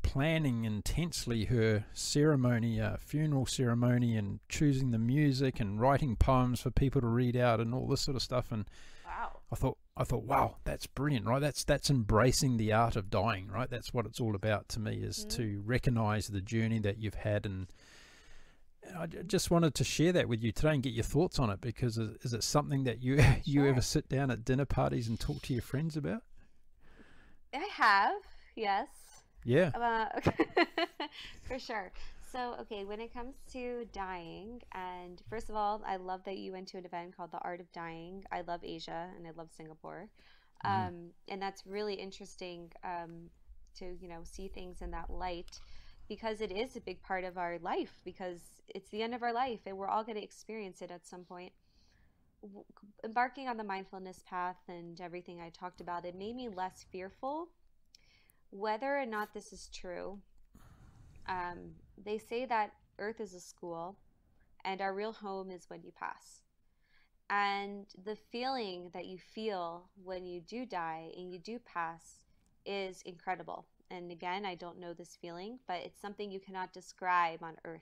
planning intensely her ceremony, uh, funeral ceremony, and choosing the music and writing poems for people to read out and all this sort of stuff. And wow. I thought I thought wow, that's brilliant, right? That's that's embracing the art of dying, right? That's what it's all about to me, is mm-hmm. to recognize the journey that you've had. And I just wanted to share that with you today and get your thoughts on it, because is, is it something that you you sure. ever sit down at dinner parties and talk to your friends about? I have, yes. Yeah. Uh, okay. For sure. So, okay, when it comes to dying, and first of all, I love that you went to an event called The Art of Dying. I love Asia, and I love Singapore. Mm. Um, and that's really interesting um, to, you know, see things in that light, because it is a big part of our life, because it's the end of our life and we're all going to experience it at some point. W- embarking on the mindfulness path and everything I talked about, it made me less fearful. Whether or not this is true, um, they say that Earth is a school and our real home is when you pass. And the feeling that you feel when you do die and you do pass is incredible. And again, I don't know this feeling, but it's something you cannot describe on Earth.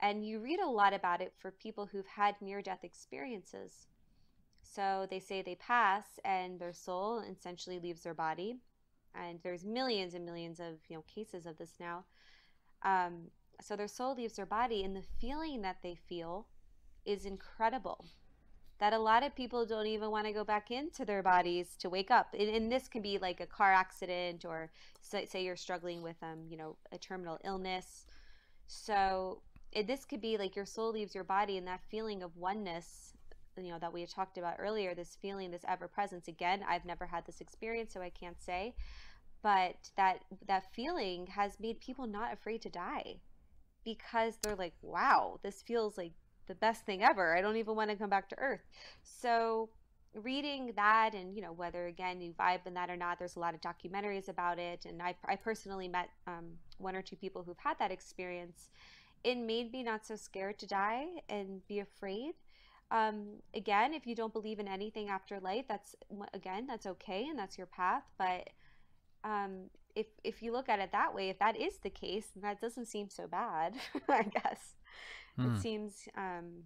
And you read a lot about it for people who've had near-death experiences. So they say they pass and their soul essentially leaves their body. And there's millions and millions of, you know, cases of this now. Um, so their soul leaves their body, and the feeling that they feel is incredible. That a lot of people don't even want to go back into their bodies to wake up. And, and this can be like a car accident, or say, say you're struggling with, um, you know, a terminal illness. So it, this could be like your soul leaves your body, and that feeling of oneness, you know, that we had talked about earlier, this feeling, this ever presence. Again, I've never had this experience, so I can't say, but that, that feeling has made people not afraid to die, because they're like, wow, this feels like the best thing ever. I don't even want to come back to Earth. So reading that, and, you know, whether again you vibe in that or not, there's a lot of documentaries about it. And I, I personally met um, one or two people who've had that experience. It made me not so scared to die and be afraid. Um, again, if you don't believe in anything after life, that's, again, that's okay. And that's your path. But um, if, if you look at it that way, if that is the case, that doesn't seem so bad, I guess. It seems um,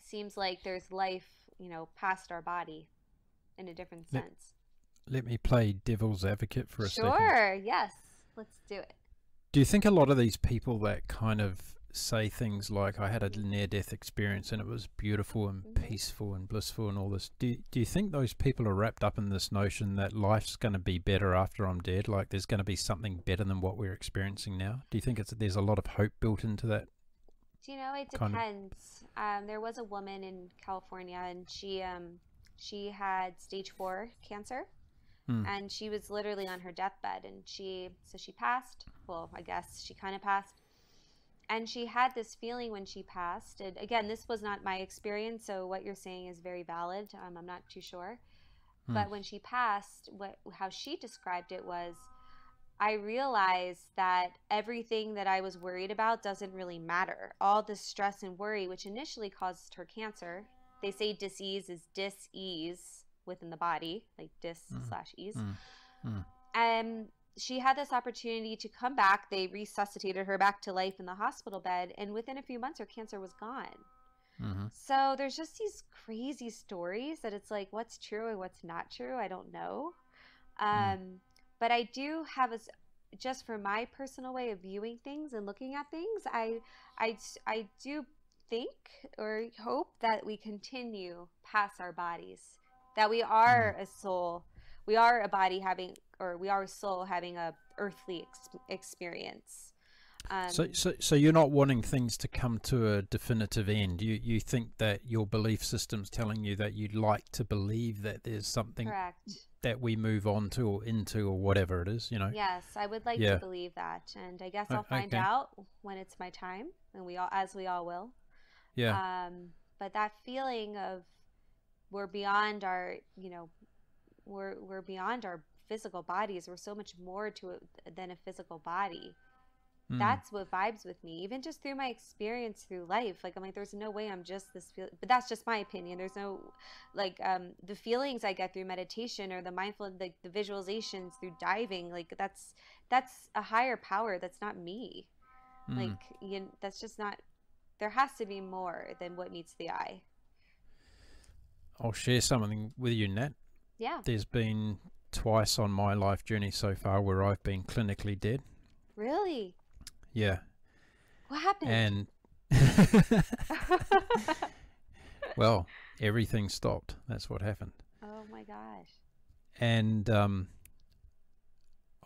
seems like there's life, you know, past our body in a different sense. Let, let me play devil's advocate for a sure, second. Sure, yes. Let's do it. Do you think a lot of these people that kind of say things like, I had a near-death experience and it was beautiful and mm-hmm. peaceful and blissful and all this, do, do you think those people are wrapped up in this notion that life's going to be better after I'm dead, like there's going to be something better than what we're experiencing now? Do you think it's there's a lot of hope built into that? You know, it depends. Um, there was a woman in California, and she um, she had stage four cancer, mm. and she was literally on her deathbed. And she so she passed. Well, I guess she kind of passed, and she had this feeling when she passed. And again, this was not my experience, so what you're saying is very valid. Um, I'm not too sure, mm. but when she passed, what how she described it was, I realized that everything that I was worried about doesn't really matter. All the stress and worry, which initially caused her cancer, they say disease is dis-ease within the body, like dis mm. slash ease. Mm. Mm. And she had this opportunity to come back. They resuscitated her back to life in the hospital bed. And within a few months, her cancer was gone. Mm-hmm. So there's just these crazy stories that it's like, what's true and what's not true? I don't know. Um, mm. But I do have, a, just for my personal way of viewing things and looking at things, I, I, I do think or hope that we continue past our bodies, that we are a soul, we are a body having, or we are a soul having a earthly ex experience. Um, so, so, so you're not wanting things to come to a definitive end. You, you think that your belief system's telling you that you'd like to believe that there's something correct that we move on to or into or whatever it is, you know? Yes, I would like yeah. to believe that, and I guess I'll find okay. out when it's my time, and we all, as we all will. Yeah. Um, but that feeling of we're beyond our, you know, we're we're beyond our physical bodies. We're so much more to it than a physical body. That's what vibes with me, even just through my experience through life. Like, I'm like, there's no way I'm just this feel, but that's just my opinion. There's no, like, um, the feelings I get through meditation or the mindful, like the, the visualizations through diving, like that's, that's a higher power. That's not me. Mm. Like, you, that's just not, there has to be more than what meets the eye. I'll share something with you, Nat. Yeah. There's been twice on my life journey so far where I've been clinically dead. Really? Yeah. What happened? And well, everything stopped. That's what happened. Oh my gosh. And um,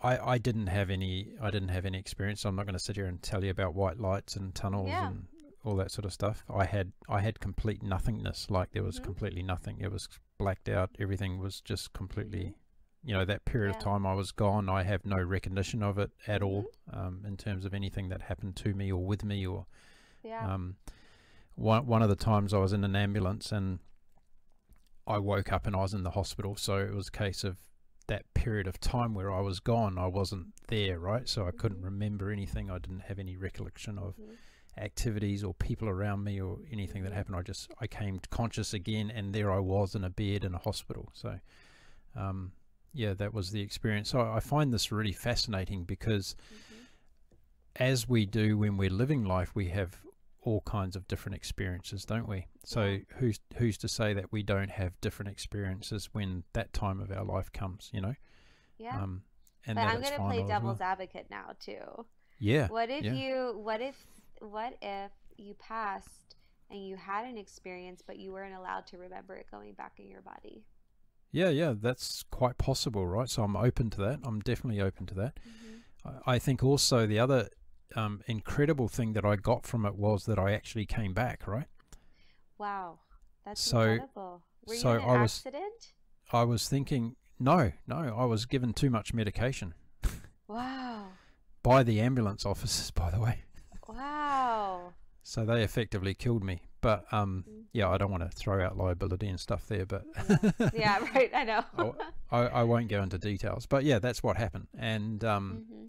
I I didn't have any I didn't have any experience. So I'm not going to sit here and tell you about white lights and tunnels yeah. and all that sort of stuff. I had I had complete nothingness. Like there was mm-hmm. completely nothing. It was blacked out. Everything was just completely, you know, that period yeah. of time I was gone. I have no recognition of it at mm-hmm. all um, in terms of anything that happened to me or with me or. Yeah. Um, one one of the times I was in an ambulance and I woke up and I was in the hospital. So it was a case of that period of time where I was gone, I wasn't there, right? So I mm-hmm. couldn't remember anything. I didn't have any recollection of mm-hmm. activities or people around me or anything that happened. I just, I came conscious again and there I was in a bed in a hospital. So, um, yeah, that was the experience. So I find this really fascinating because mm-hmm. as we do when we're living life, we have all kinds of different experiences, don't we? So yeah. who's who's to say that we don't have different experiences when that time of our life comes, you know? Yeah. Um, and but I'm going to play devil's well. advocate now too. Yeah. What if yeah. you? What if? What if you passed and you had an experience, but you weren't allowed to remember it going back in your body? Yeah, yeah, that's quite possible, right? So I'm open to that. I'm definitely open to that. Mm-hmm. I, I think also the other. Um, incredible thing that I got from it was that I actually came back, right? Wow, that's so, incredible. Were so you in an I accident? Was, I was thinking, no, no, I was given too much medication. Wow. By the ambulance officers, by the way. Wow. So they effectively killed me. But um, mm-hmm. yeah, I don't want to throw out liability and stuff there, but yeah. yeah, right, I know. I, I, I won't go into details, but yeah, that's what happened. And um, mm-hmm.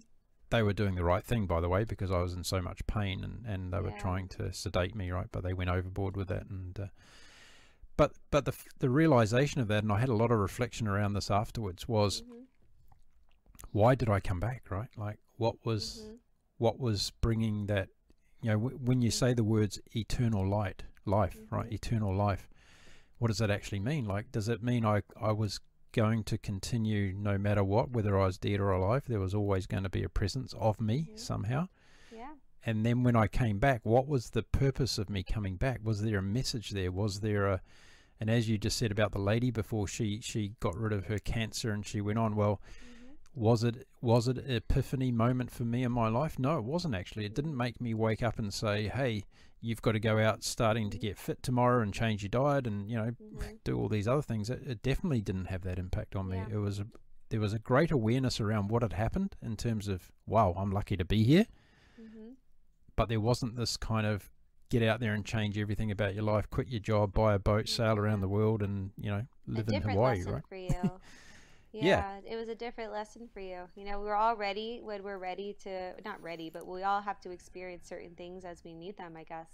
they were doing the right thing, by the way, because I was in so much pain and, and they yeah. were trying to sedate me, right? But they went overboard with that. And, uh, but, but the, the realization of that, and I had a lot of reflection around this afterwards, was mm-hmm. why did I come back, right? Like what was, mm-hmm. what was bringing that, you know, w when you mm-hmm. say the words eternal light, life, mm-hmm. right? Eternal life. What does that actually mean? Like, does it mean I, I was going to continue no matter what, whether I was dead or alive? There was always going to be a presence of me mm-hmm. somehow. Yeah. And then when I came back, what was the purpose of me coming back? Was there a message there? Was there a, and as you just said about the lady before, she she got rid of her cancer and she went on. Well, mm-hmm. was it was it an epiphany moment for me in my life? No, it wasn't actually. It didn't make me wake up and say, hey, you've got to go out starting to get fit tomorrow and change your diet and, you know, mm-hmm. do all these other things. It, it definitely didn't have that impact on me. Yeah. It was a, there was a great awareness around what had happened in terms of, wow, I'm lucky to be here. Mm-hmm. But there wasn't this kind of get out there and change everything about your life, quit your job, buy a boat, yeah. sail around the world and, you know, live in Hawaii, right? For you. Yeah, yeah, it was a different lesson for you. You know, we're all ready when we're ready to, not ready, but we all have to experience certain things as we need them, I guess.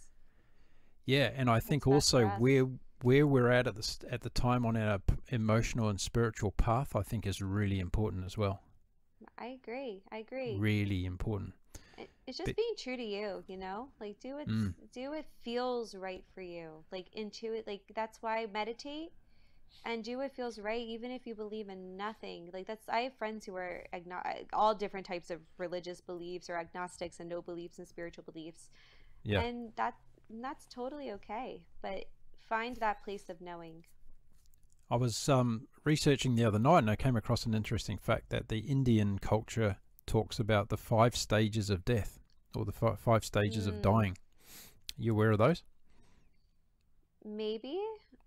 Yeah, and I think also where where we're at at the at the time on our emotional and spiritual path, I think is really important as well. I agree. I agree. Really important. It, it's just but, being true to you, you know, like do it, mm. do what feels right for you, like intuit, like that's why meditate. And do what feels right, even if you believe in nothing. Like that's, I have friends who are all different types of religious beliefs or agnostics and no beliefs and spiritual beliefs. Yeah. And that and that's totally okay. But find that place of knowing. I was um, researching the other night and I came across an interesting fact that the Indian culture talks about the five stages of death or the f five stages mm. of dying. Are you aware of those? Maybe.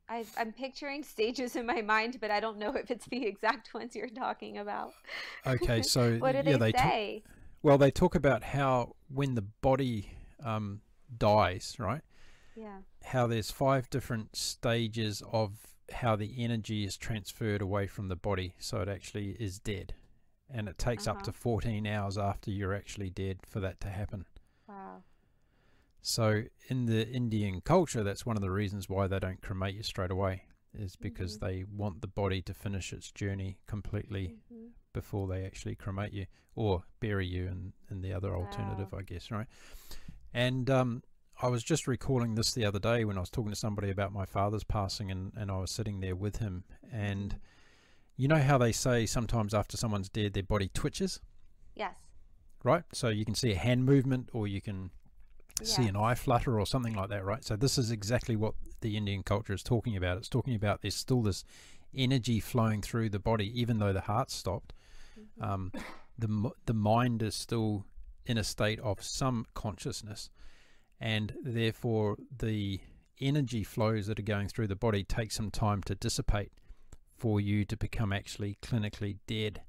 I've, I'm picturing stages in my mind, but I don't know if it's the exact ones you're talking about. Okay, so what do yeah, they, they say? Well, they talk about how when the body um, dies, right? Yeah. How there's five different stages of how the energy is transferred away from the body, so it actually is dead, and it takes uh-huh. up to fourteen hours after you're actually dead for that to happen. Wow. So in the Indian culture, that's one of the reasons why they don't cremate you straight away, is because mm-hmm. they want the body to finish its journey completely mm-hmm. before they actually cremate you or bury you in, in the other alternative, wow. I guess, right? And um, I was just recalling this the other day when I was talking to somebody about my father's passing and, and I was sitting there with him. And you know how they say sometimes after someone's dead, their body twitches? Yes. Right? So you can see a hand movement or you can... Yeah. see an eye flutter or something like that, right? So this is exactly what the Indian culture is talking about. It's talking about there's still this energy flowing through the body, even though the heart stopped. Mm-hmm. um, the, the mind is still in a state of some consciousness and therefore the energy flows that are going through the body take some time to dissipate for you to become actually clinically dead.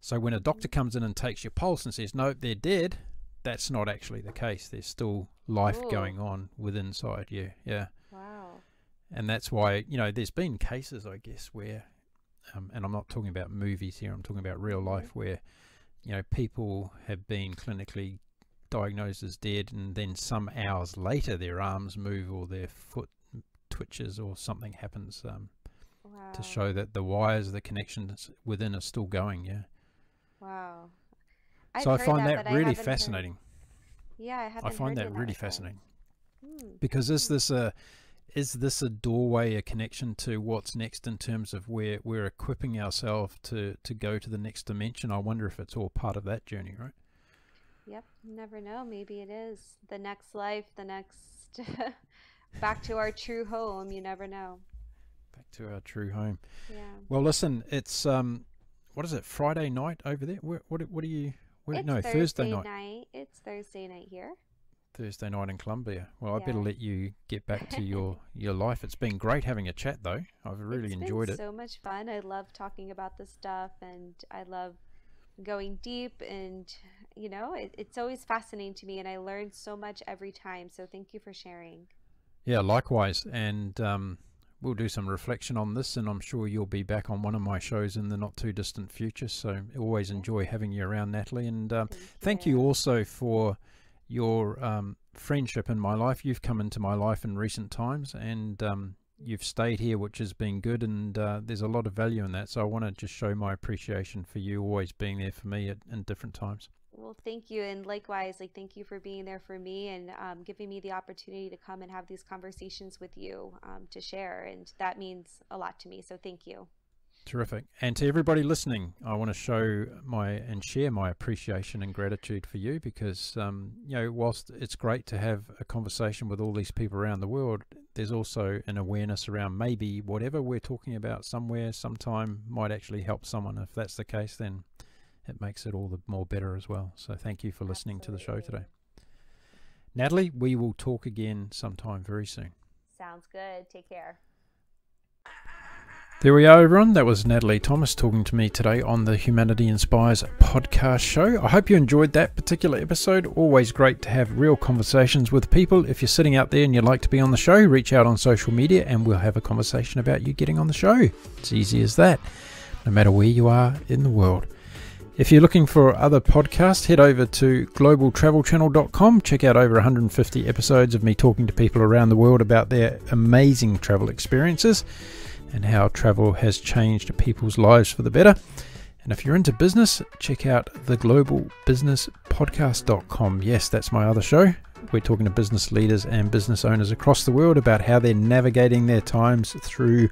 So when a doctor comes in and takes your pulse and says, nope, they're dead, that's not actually the case. There's still life Ooh. Going on within inside you. Yeah. Wow. And that's why, you know, there's been cases, I guess, where, um, and I'm not talking about movies here, I'm talking about real life, where, you know, people have been clinically diagnosed as dead, and then some hours later their arms move or their foot twitches or something happens, um, wow. to show that the wires, the connections within are still going. Yeah. Wow. I've so I find that, that really fascinating. Heard... Yeah, I haven't I find that really fascinating. Hmm. Because is this a is this a doorway, a connection to what's next in terms of where we're equipping ourselves to to go to the next dimension? I wonder if it's all part of that journey, right? Yep, you never know. Maybe it is the next life, the next back to our true home. You never know. Back to our true home. Yeah. Well, listen, it's um, what is it? Friday night over there. Where, what what are you? Where, it's no, Thursday, Thursday night. night. It's Thursday night here. Thursday night in Colombia. Well, yeah. I better let you get back to your, your life. It's been great having a chat, though. I've really it's enjoyed been it. So much fun. I love talking about this stuff, and I love going deep. And, you know, it, it's always fascinating to me, and I learn so much every time. So thank you for sharing. Yeah, likewise. And um, we'll do some reflection on this, and I'm sure you'll be back on one of my shows in the not too distant future. So always enjoy having you around, Natalie. And um, thank, thank you. you also for your um, friendship in my life. You've come into my life in recent times, and um, you've stayed here, which has been good. And uh, there's a lot of value in that. So I want to just show my appreciation for you always being there for me at, at different times. Well, thank you. And likewise, like, thank you for being there for me, and um, giving me the opportunity to come and have these conversations with you, um, to share. And that means a lot to me. So thank you. Terrific. And to everybody listening, I want to show my and share my appreciation and gratitude for you, because, um, you know, whilst it's great to have a conversation with all these people around the world, there's also an awareness around maybe whatever we're talking about somewhere, sometime might actually help someone. If that's the case, then it makes it all the more better as well. So thank you for listening Absolutely. To the show today. Natalie, we will talk again sometime very soon. Sounds good. Take care. There we are, everyone. That was Natalie Thomas talking to me today on the Humanity Inspires podcast show. I hope you enjoyed that particular episode. Always great to have real conversations with people. If you're sitting out there and you'd like to be on the show, reach out on social media and we'll have a conversation about you getting on the show. It's easy as that, no matter where you are in the world. If you're looking for other podcasts, head over to global travel channel dot com. Check out over one hundred fifty episodes of me talking to people around the world about their amazing travel experiences and how travel has changed people's lives for the better. And if you're into business, check out the global business podcast dot com. Yes, that's my other show. We're talking to business leaders and business owners across the world about how they're navigating their times through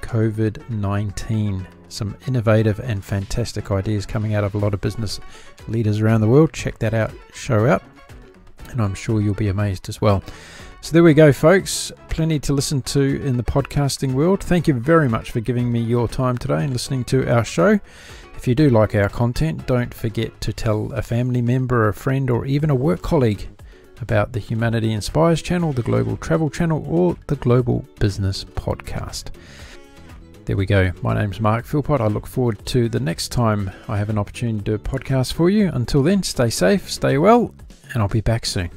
COVID nineteen. Some innovative and fantastic ideas coming out of a lot of business leaders around the world. Check that out, show out, and I'm sure you'll be amazed as well. So there we go, folks. Plenty to listen to in the podcasting world. Thank you very much for giving me your time today and listening to our show. If you do like our content, don't forget to tell a family member, a friend, or even a work colleague about the Humanity Inspires channel, the Global Travel Channel, or the Global Business Podcast. There we go. My name's Mark Philpott. I look forward to the next time I have an opportunity to do a podcast for you. Until then, stay safe, stay well, and I'll be back soon.